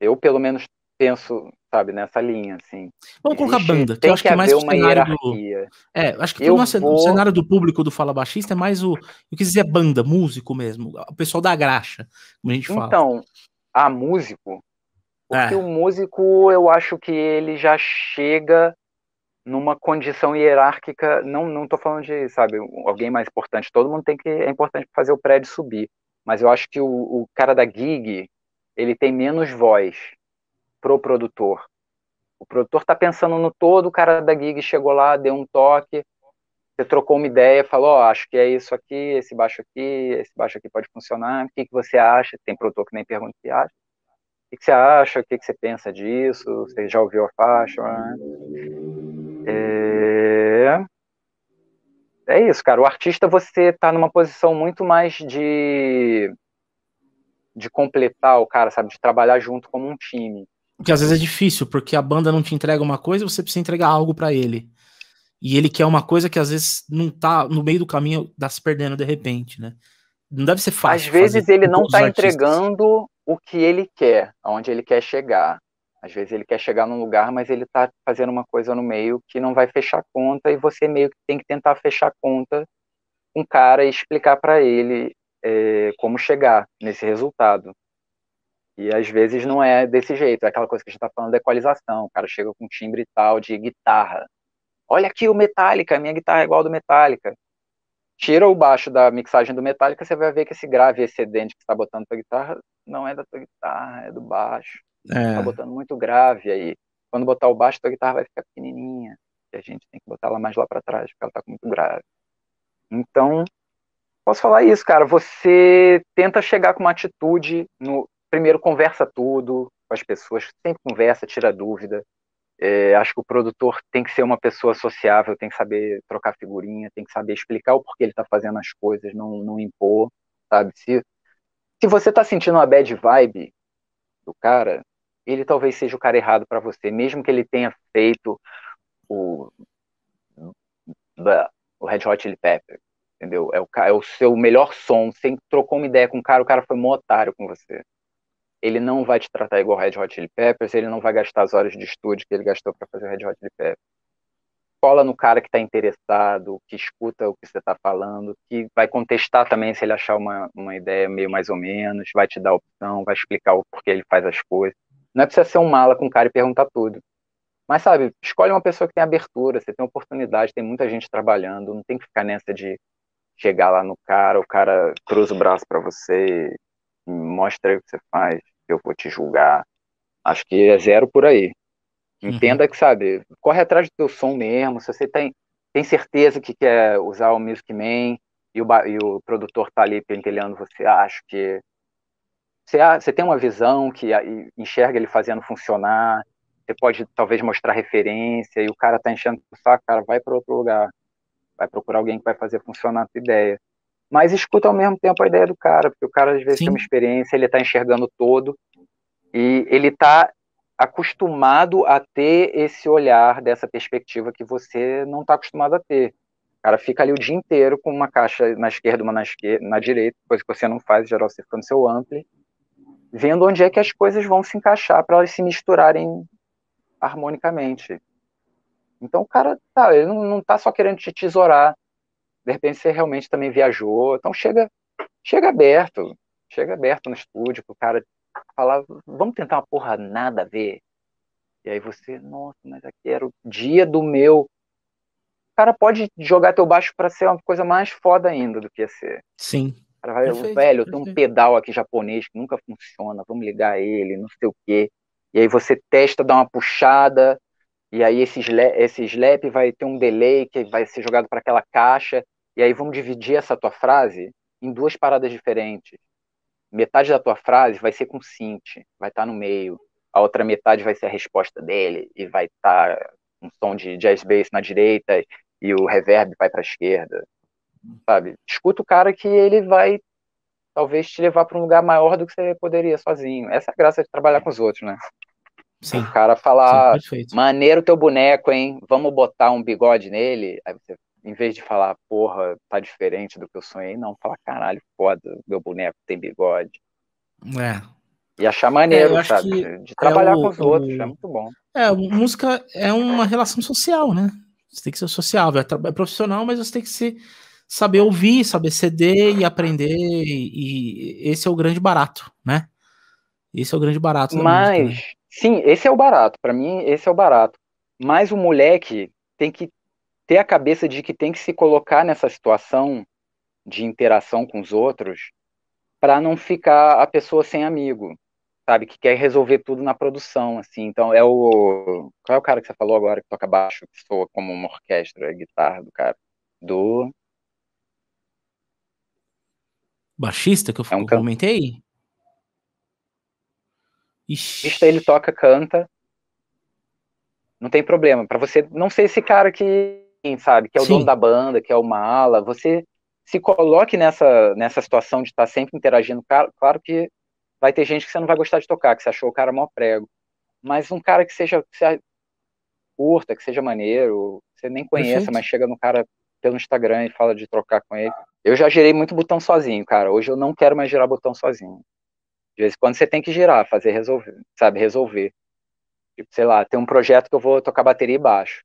Eu, pelo menos, penso, sabe, nessa linha, assim. Vamos colocar a banda, que eu acho que é mais o cenário do... É, acho que no vou... cenário do público do Fala Baixista é mais o... Eu quis dizer banda, músico mesmo, o pessoal da graxa, como a gente fala. Então, a músico, porque é. o músico, eu acho que ele já chega numa condição hierárquica, não, não tô falando de, sabe, alguém mais importante, todo mundo tem que... É importante fazer o prédio subir, mas eu acho que o, o cara da gig, ele tem menos voz. Pro produtor. O produtor tá pensando no todo, o cara da gig chegou lá, deu um toque, você trocou uma ideia, falou, ó, oh, acho que é isso aqui, esse baixo aqui, esse baixo aqui pode funcionar, o que, que você acha? Tem produtor que nem pergunta o que acha. O que, que você acha? O que, que você pensa disso? Você já ouviu a faixa? É... é isso, cara. O artista, você tá numa posição muito mais de... de completar o cara, sabe? De trabalhar junto como um time. Porque às vezes é difícil, porque a banda não te entrega uma coisa, você precisa entregar algo pra ele. E ele quer uma coisa que às vezes não tá no meio do caminho, tá se perdendo de repente, né? Não deve ser fácil. Às vezes ele não tá entregando o que ele quer, aonde ele quer chegar. Às vezes ele quer chegar num lugar, mas ele tá fazendo uma coisa no meio que não vai fechar conta, e você meio que tem que tentar fechar conta com o cara e explicar pra ele é, como chegar nesse resultado. E às vezes não é desse jeito, é aquela coisa que a gente tá falando da equalização, o cara chega com um timbre tal de guitarra, olha aqui o Metallica, minha guitarra é igual ao do Metallica, tira o baixo da mixagem do Metallica, você vai ver que esse grave excedente que você tá botando na tua guitarra não é da tua guitarra, é do baixo, é. Tá botando muito grave aí, quando botar o baixo, tua guitarra vai ficar pequenininha, e a gente tem que botar ela mais lá pra trás, porque ela tá muito grave. Então posso falar isso, cara, você tenta chegar com uma atitude, no primeiro conversa tudo com as pessoas, sempre conversa, tira dúvida, é, acho que o produtor tem que ser uma pessoa sociável, tem que saber trocar figurinha, tem que saber explicar o porquê ele tá fazendo as coisas, não, não impor, sabe, se, se você tá sentindo uma bad vibe do cara, ele talvez seja o cara errado pra você, mesmo que ele tenha feito o, o Red Hot Chili Peppers. Entendeu? É o, é o seu melhor som. Você trocou uma ideia com o cara, o cara foi mó otário com você. Ele não vai te tratar igual Red Hot Chili Peppers, ele não vai gastar as horas de estúdio que ele gastou pra fazer o Red Hot Chili Peppers. Cola no cara que tá interessado, que escuta o que você tá falando, que vai contestar também se ele achar uma, uma ideia meio mais ou menos, vai te dar opção, vai explicar o porquê ele faz as coisas. Não é preciso ser um mala com o cara e perguntar tudo. Mas, sabe, escolhe uma pessoa que tem abertura, você tem oportunidade, tem muita gente trabalhando, não tem que ficar nessa de chegar lá no cara, o cara cruza o braço pra você, mostra aí o que você faz, eu vou te julgar. Acho que é zero por aí. Entenda que, sabe, corre atrás do teu som mesmo, se você tem, tem certeza que quer usar o Music Man, e o, e o produtor tá ali pentelhando você, acho que você, você tem uma visão que enxerga ele fazendo funcionar, você pode talvez mostrar referência, e o cara tá enchendo o saco, cara, vai para outro lugar, vai procurar alguém que vai fazer funcionar a tua ideia. Mas escuta ao mesmo tempo a ideia do cara, porque o cara às vezes Sim. tem uma experiência, ele tá enxergando todo, e ele tá acostumado a ter esse olhar dessa perspectiva que você não tá acostumado a ter. O cara fica ali o dia inteiro com uma caixa na esquerda, uma na, esquerda, na direita, coisa que você não faz, em geral você fica no seu ampli, vendo onde é que as coisas vão se encaixar para elas se misturarem harmonicamente. Então o cara tá, ele não, não tá só querendo te tesourar, de repente você realmente também viajou, então chega, chega aberto, chega aberto no estúdio pro cara falar, vamos tentar uma porra nada a ver, e aí você, nossa, mas aqui era o dia do meu, o cara pode jogar teu baixo pra ser uma coisa mais foda ainda do que ia ser. Sim. O cara vai, perfeito, velho, eu tenho um pedal aqui japonês que nunca funciona, vamos ligar ele, não sei o quê, e aí você testa, dá uma puxada, e aí esse slap, esse slap vai ter um delay que vai ser jogado para aquela caixa, e aí vamos dividir essa tua frase em duas paradas diferentes. Metade da tua frase vai ser com synth, vai estar tá no meio. A outra metade vai ser a resposta dele, e vai estar tá um som de jazz bass na direita, e o reverb vai para a esquerda. Sabe? Escuta o cara que ele vai, talvez, te levar para um lugar maior do que você poderia sozinho. Essa é a graça de trabalhar com os outros, né? Sim. O cara falar, maneiro teu boneco, hein? Vamos botar um bigode nele. Aí você, em vez de falar, porra, tá diferente do que eu sonhei, não, fala, caralho, foda, meu boneco tem bigode. É. E achar maneiro, é, sabe? De trabalhar é o, com os o... outros, é muito bom. É, música é uma relação social, né? Você tem que ser sociável, é profissional, mas você tem que se saber ouvir, saber ceder e aprender, e, e esse é o grande barato, né? Esse é o grande barato da mas... música, né? Sim, esse é o barato, pra mim esse é o barato, mas o moleque tem que ter a cabeça de que tem que se colocar nessa situação de interação com os outros pra não ficar a pessoa sem amigo, sabe, que quer resolver tudo na produção, assim, então é o... Qual é o cara que você falou agora que toca baixo, que soa como uma orquestra, a guitarra do cara? Do... Baixista que eu é um comentei? Can... Ixi. Ele toca, canta, não tem problema, pra você não ser esse cara que, sabe, que é o Sim. dono da banda, que é o mala, você se coloque nessa, nessa situação de estar sempre interagindo, claro que vai ter gente que você não vai gostar de tocar, que você achou o cara mó prego, mas um cara que seja, que seja curta, que seja maneiro, você nem conheça, Perfeito. Mas chega no cara pelo Instagram e fala de trocar com ele. Eu já gerei muito botão sozinho, cara, hoje eu não quero mais gerar botão sozinho. De vez em quando você tem que girar, fazer resolver, sabe, resolver. Tipo, sei lá, tem um projeto que eu vou tocar bateria e baixo.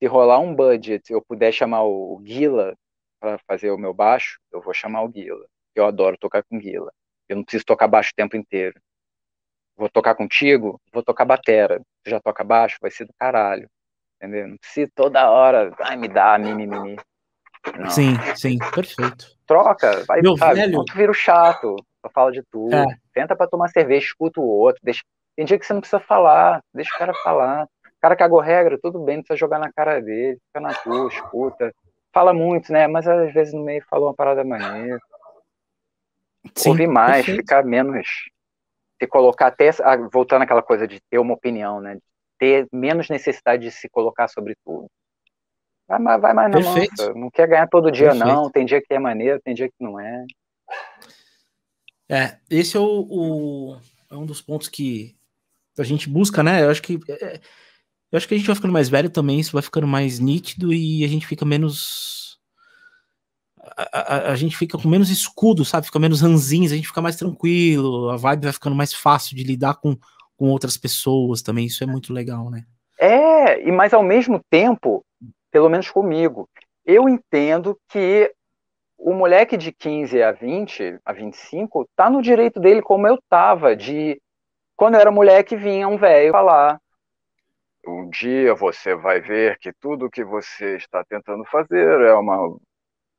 Se rolar um budget, eu puder chamar o Guila para fazer o meu baixo, eu vou chamar o Guila. Eu adoro tocar com Guila. Eu não preciso tocar baixo o tempo inteiro. Vou tocar contigo, vou tocar batera. Tu já toca baixo, vai ser do caralho. Entendeu? Não precisa toda hora, ai, me dá, mimimi. Não. Sim, sim, perfeito. Troca, vai, meu sabe, velho... vira o chato. Fala de tudo, é. Tenta pra tomar cerveja, escuta o outro, deixa... tem dia que você não precisa falar, deixa o cara falar, o cara cagou regra, tudo bem, não precisa jogar na cara dele, fica na tua, escuta, fala muito, né, mas às vezes no meio falou uma parada maneira, Sim, ouvir mais, perfeito. Ficar menos, se colocar até, ah, voltando àquela coisa de ter uma opinião, né, ter menos necessidade de se colocar sobre tudo, vai, vai mais na nossa, não quer ganhar todo dia perfeito. Não, tem dia que é maneiro, tem dia que não é. É, esse é, o, o, é um dos pontos que a gente busca, né? Eu acho que é, eu acho que a gente vai ficando mais velho também, isso vai ficando mais nítido e a gente fica menos... A, a, a gente fica com menos escudo, sabe? Fica menos ranzinhos, a gente fica mais tranquilo, a vibe vai ficando mais fácil de lidar com, com outras pessoas também, isso é muito legal, né? É, e mas ao mesmo tempo, pelo menos comigo, eu entendo que o moleque de quinze a vinte, a vinte e cinco, tá no direito dele como eu tava, de quando eu era moleque vinha um velho falar, um dia você vai ver que tudo que você está tentando fazer é uma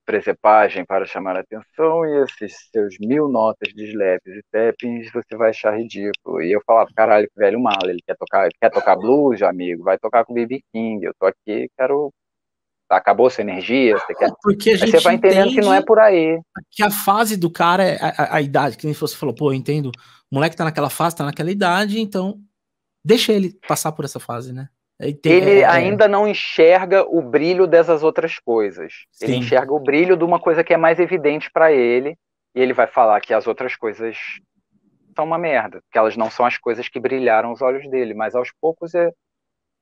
presepagem para chamar a atenção e esses seus mil notas de slaps e tappings você vai achar ridículo. E eu falava, caralho, que velho mal, ele quer tocar, quer tocar blues, amigo, vai tocar com o B B King, eu tô aqui, quero acabou essa energia, você quer... Porque a gente você vai entendendo que não é por aí. Que a fase do cara, é a, a, a idade, que nem você falou, pô, eu entendo, o moleque tá naquela fase, tá naquela idade, então deixa ele passar por essa fase, né? Tem, ele é, ainda é. não enxerga o brilho dessas outras coisas. Sim. Ele enxerga o brilho de uma coisa que é mais evidente pra ele, e ele vai falar que as outras coisas são uma merda, que elas não são as coisas que brilharam os olhos dele, mas aos poucos é...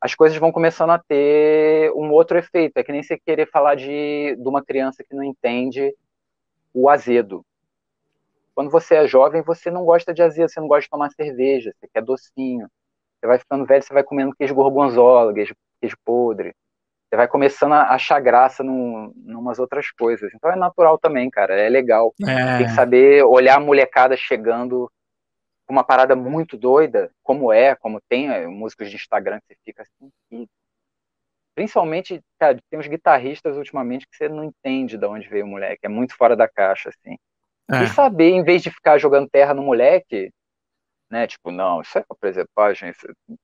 as coisas vão começando a ter um outro efeito. É que nem você querer falar de, de uma criança que não entende o azedo. Quando você é jovem, você não gosta de azedo, você não gosta de tomar cerveja, você quer docinho. Você vai ficando velho, você vai comendo queijo gorgonzola, queijo, queijo podre. Você vai começando a achar graça num, numas outras coisas. Então é natural também, cara, é legal. É. Tem que saber olhar a molecada chegando... uma parada muito doida, como é, como tem é, músicos de Instagram que você fica assim, e principalmente, cara, tem uns guitarristas ultimamente que você não entende de onde veio o moleque, é muito fora da caixa, assim. É. E saber, em vez de ficar jogando terra no moleque, né, tipo, não, isso é uma presepagem,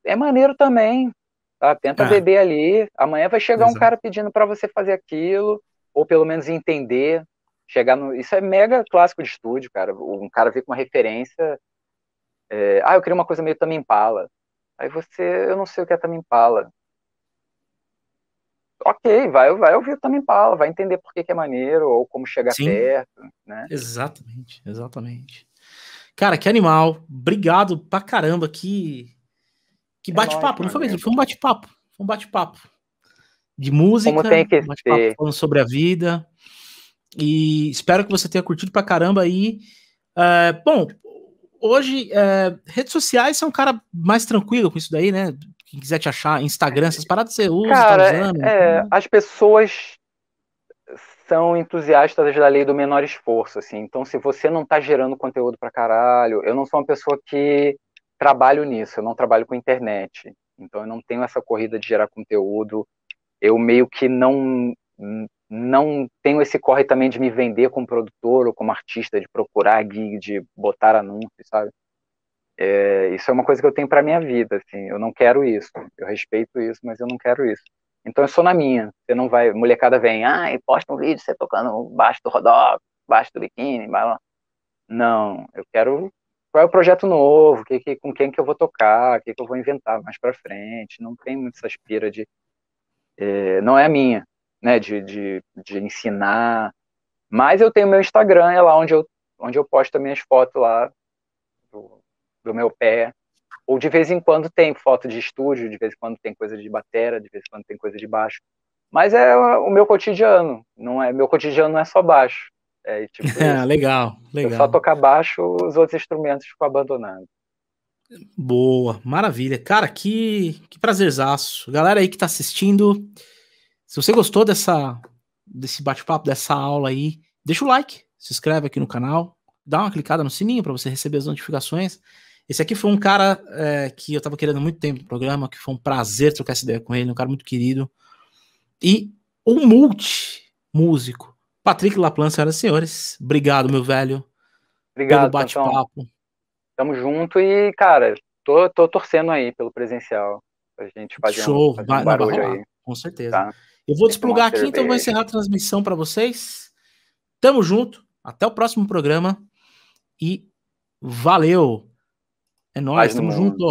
é maneiro também, tá? Tenta é. beber ali, amanhã vai chegar Exato. um cara pedindo pra você fazer aquilo, ou pelo menos entender, chegar no... Isso é mega clássico de estúdio, cara, um cara vê com uma referência... É, ah, eu queria uma coisa meio Tame Impala. Aí você, eu não sei o que é Tame Impala. Ok, vai, vai ouvir o Tame Impala, vai entender por que, que é maneiro, ou como chegar Sim. perto, né? Exatamente, exatamente. Cara, que animal. Obrigado pra caramba, que, que é bate-papo, não foi mesmo? Foi um bate-papo, foi um bate-papo. De música, como tem que um bate-papo falando sobre a vida. E espero que você tenha curtido pra caramba aí. É, bom... Hoje, é, redes sociais são um cara mais tranquilo com isso daí, né? Quem quiser te achar, Instagram, essas paradas você usa, cara, tá usando, é, né? As pessoas são entusiastas da lei do menor esforço, assim. Então, se você não tá gerando conteúdo pra caralho, eu não sou uma pessoa que trabalho nisso, eu não trabalho com internet. Então, eu não tenho essa corrida de gerar conteúdo. Eu meio que não... não tenho esse corre também de me vender como produtor ou como artista, de procurar gig, de botar anúncio, sabe? É, isso é uma coisa que eu tenho pra minha vida, assim, eu não quero isso, eu respeito isso, mas eu não quero isso. Então eu sou na minha, você não vai, molecada vem, ah, e posta um vídeo, você tocando baixo do Rodox, baixo do Biquíni, blá, blá. Não, eu quero, qual é o projeto novo, que, que, com quem que eu vou tocar, o que, que eu vou inventar mais pra frente, não tem muito essa aspira de, é, não é a minha. Né, de, de, de ensinar, mas eu tenho meu Instagram, é lá onde eu, onde eu posto as minhas fotos lá do, do meu pé, ou de vez em quando tem foto de estúdio, de vez em quando tem coisa de batera, de vez em quando tem coisa de baixo, mas é o meu cotidiano, não é, meu cotidiano não é só baixo, é tipo é, legal, legal. Eu só tocar baixo, os outros instrumentos ficam abandonados. Boa, maravilha, cara, que, que prazerzaço, galera aí que tá assistindo. Se você gostou dessa, desse bate-papo, dessa aula aí, deixa o like, se inscreve aqui no canal, dá uma clicada no sininho para você receber as notificações. Esse aqui foi um cara é, que eu tava querendo há muito tempo no programa, que foi um prazer trocar essa ideia com ele, um cara muito querido. E um multi-músico, Patrick Laplan, senhoras e senhores. Obrigado, meu velho. Obrigado, pelo bate-papo. Então, tamo junto e, cara, tô, tô torcendo aí pelo presencial. A gente fazer Show, um, fazer vai, um barulho vai aí. Com certeza. Tá. Eu vou desplugar aqui, então eu vou encerrar a transmissão para vocês. Tamo junto. Até o próximo programa. E valeu. É nóis, tamo junto.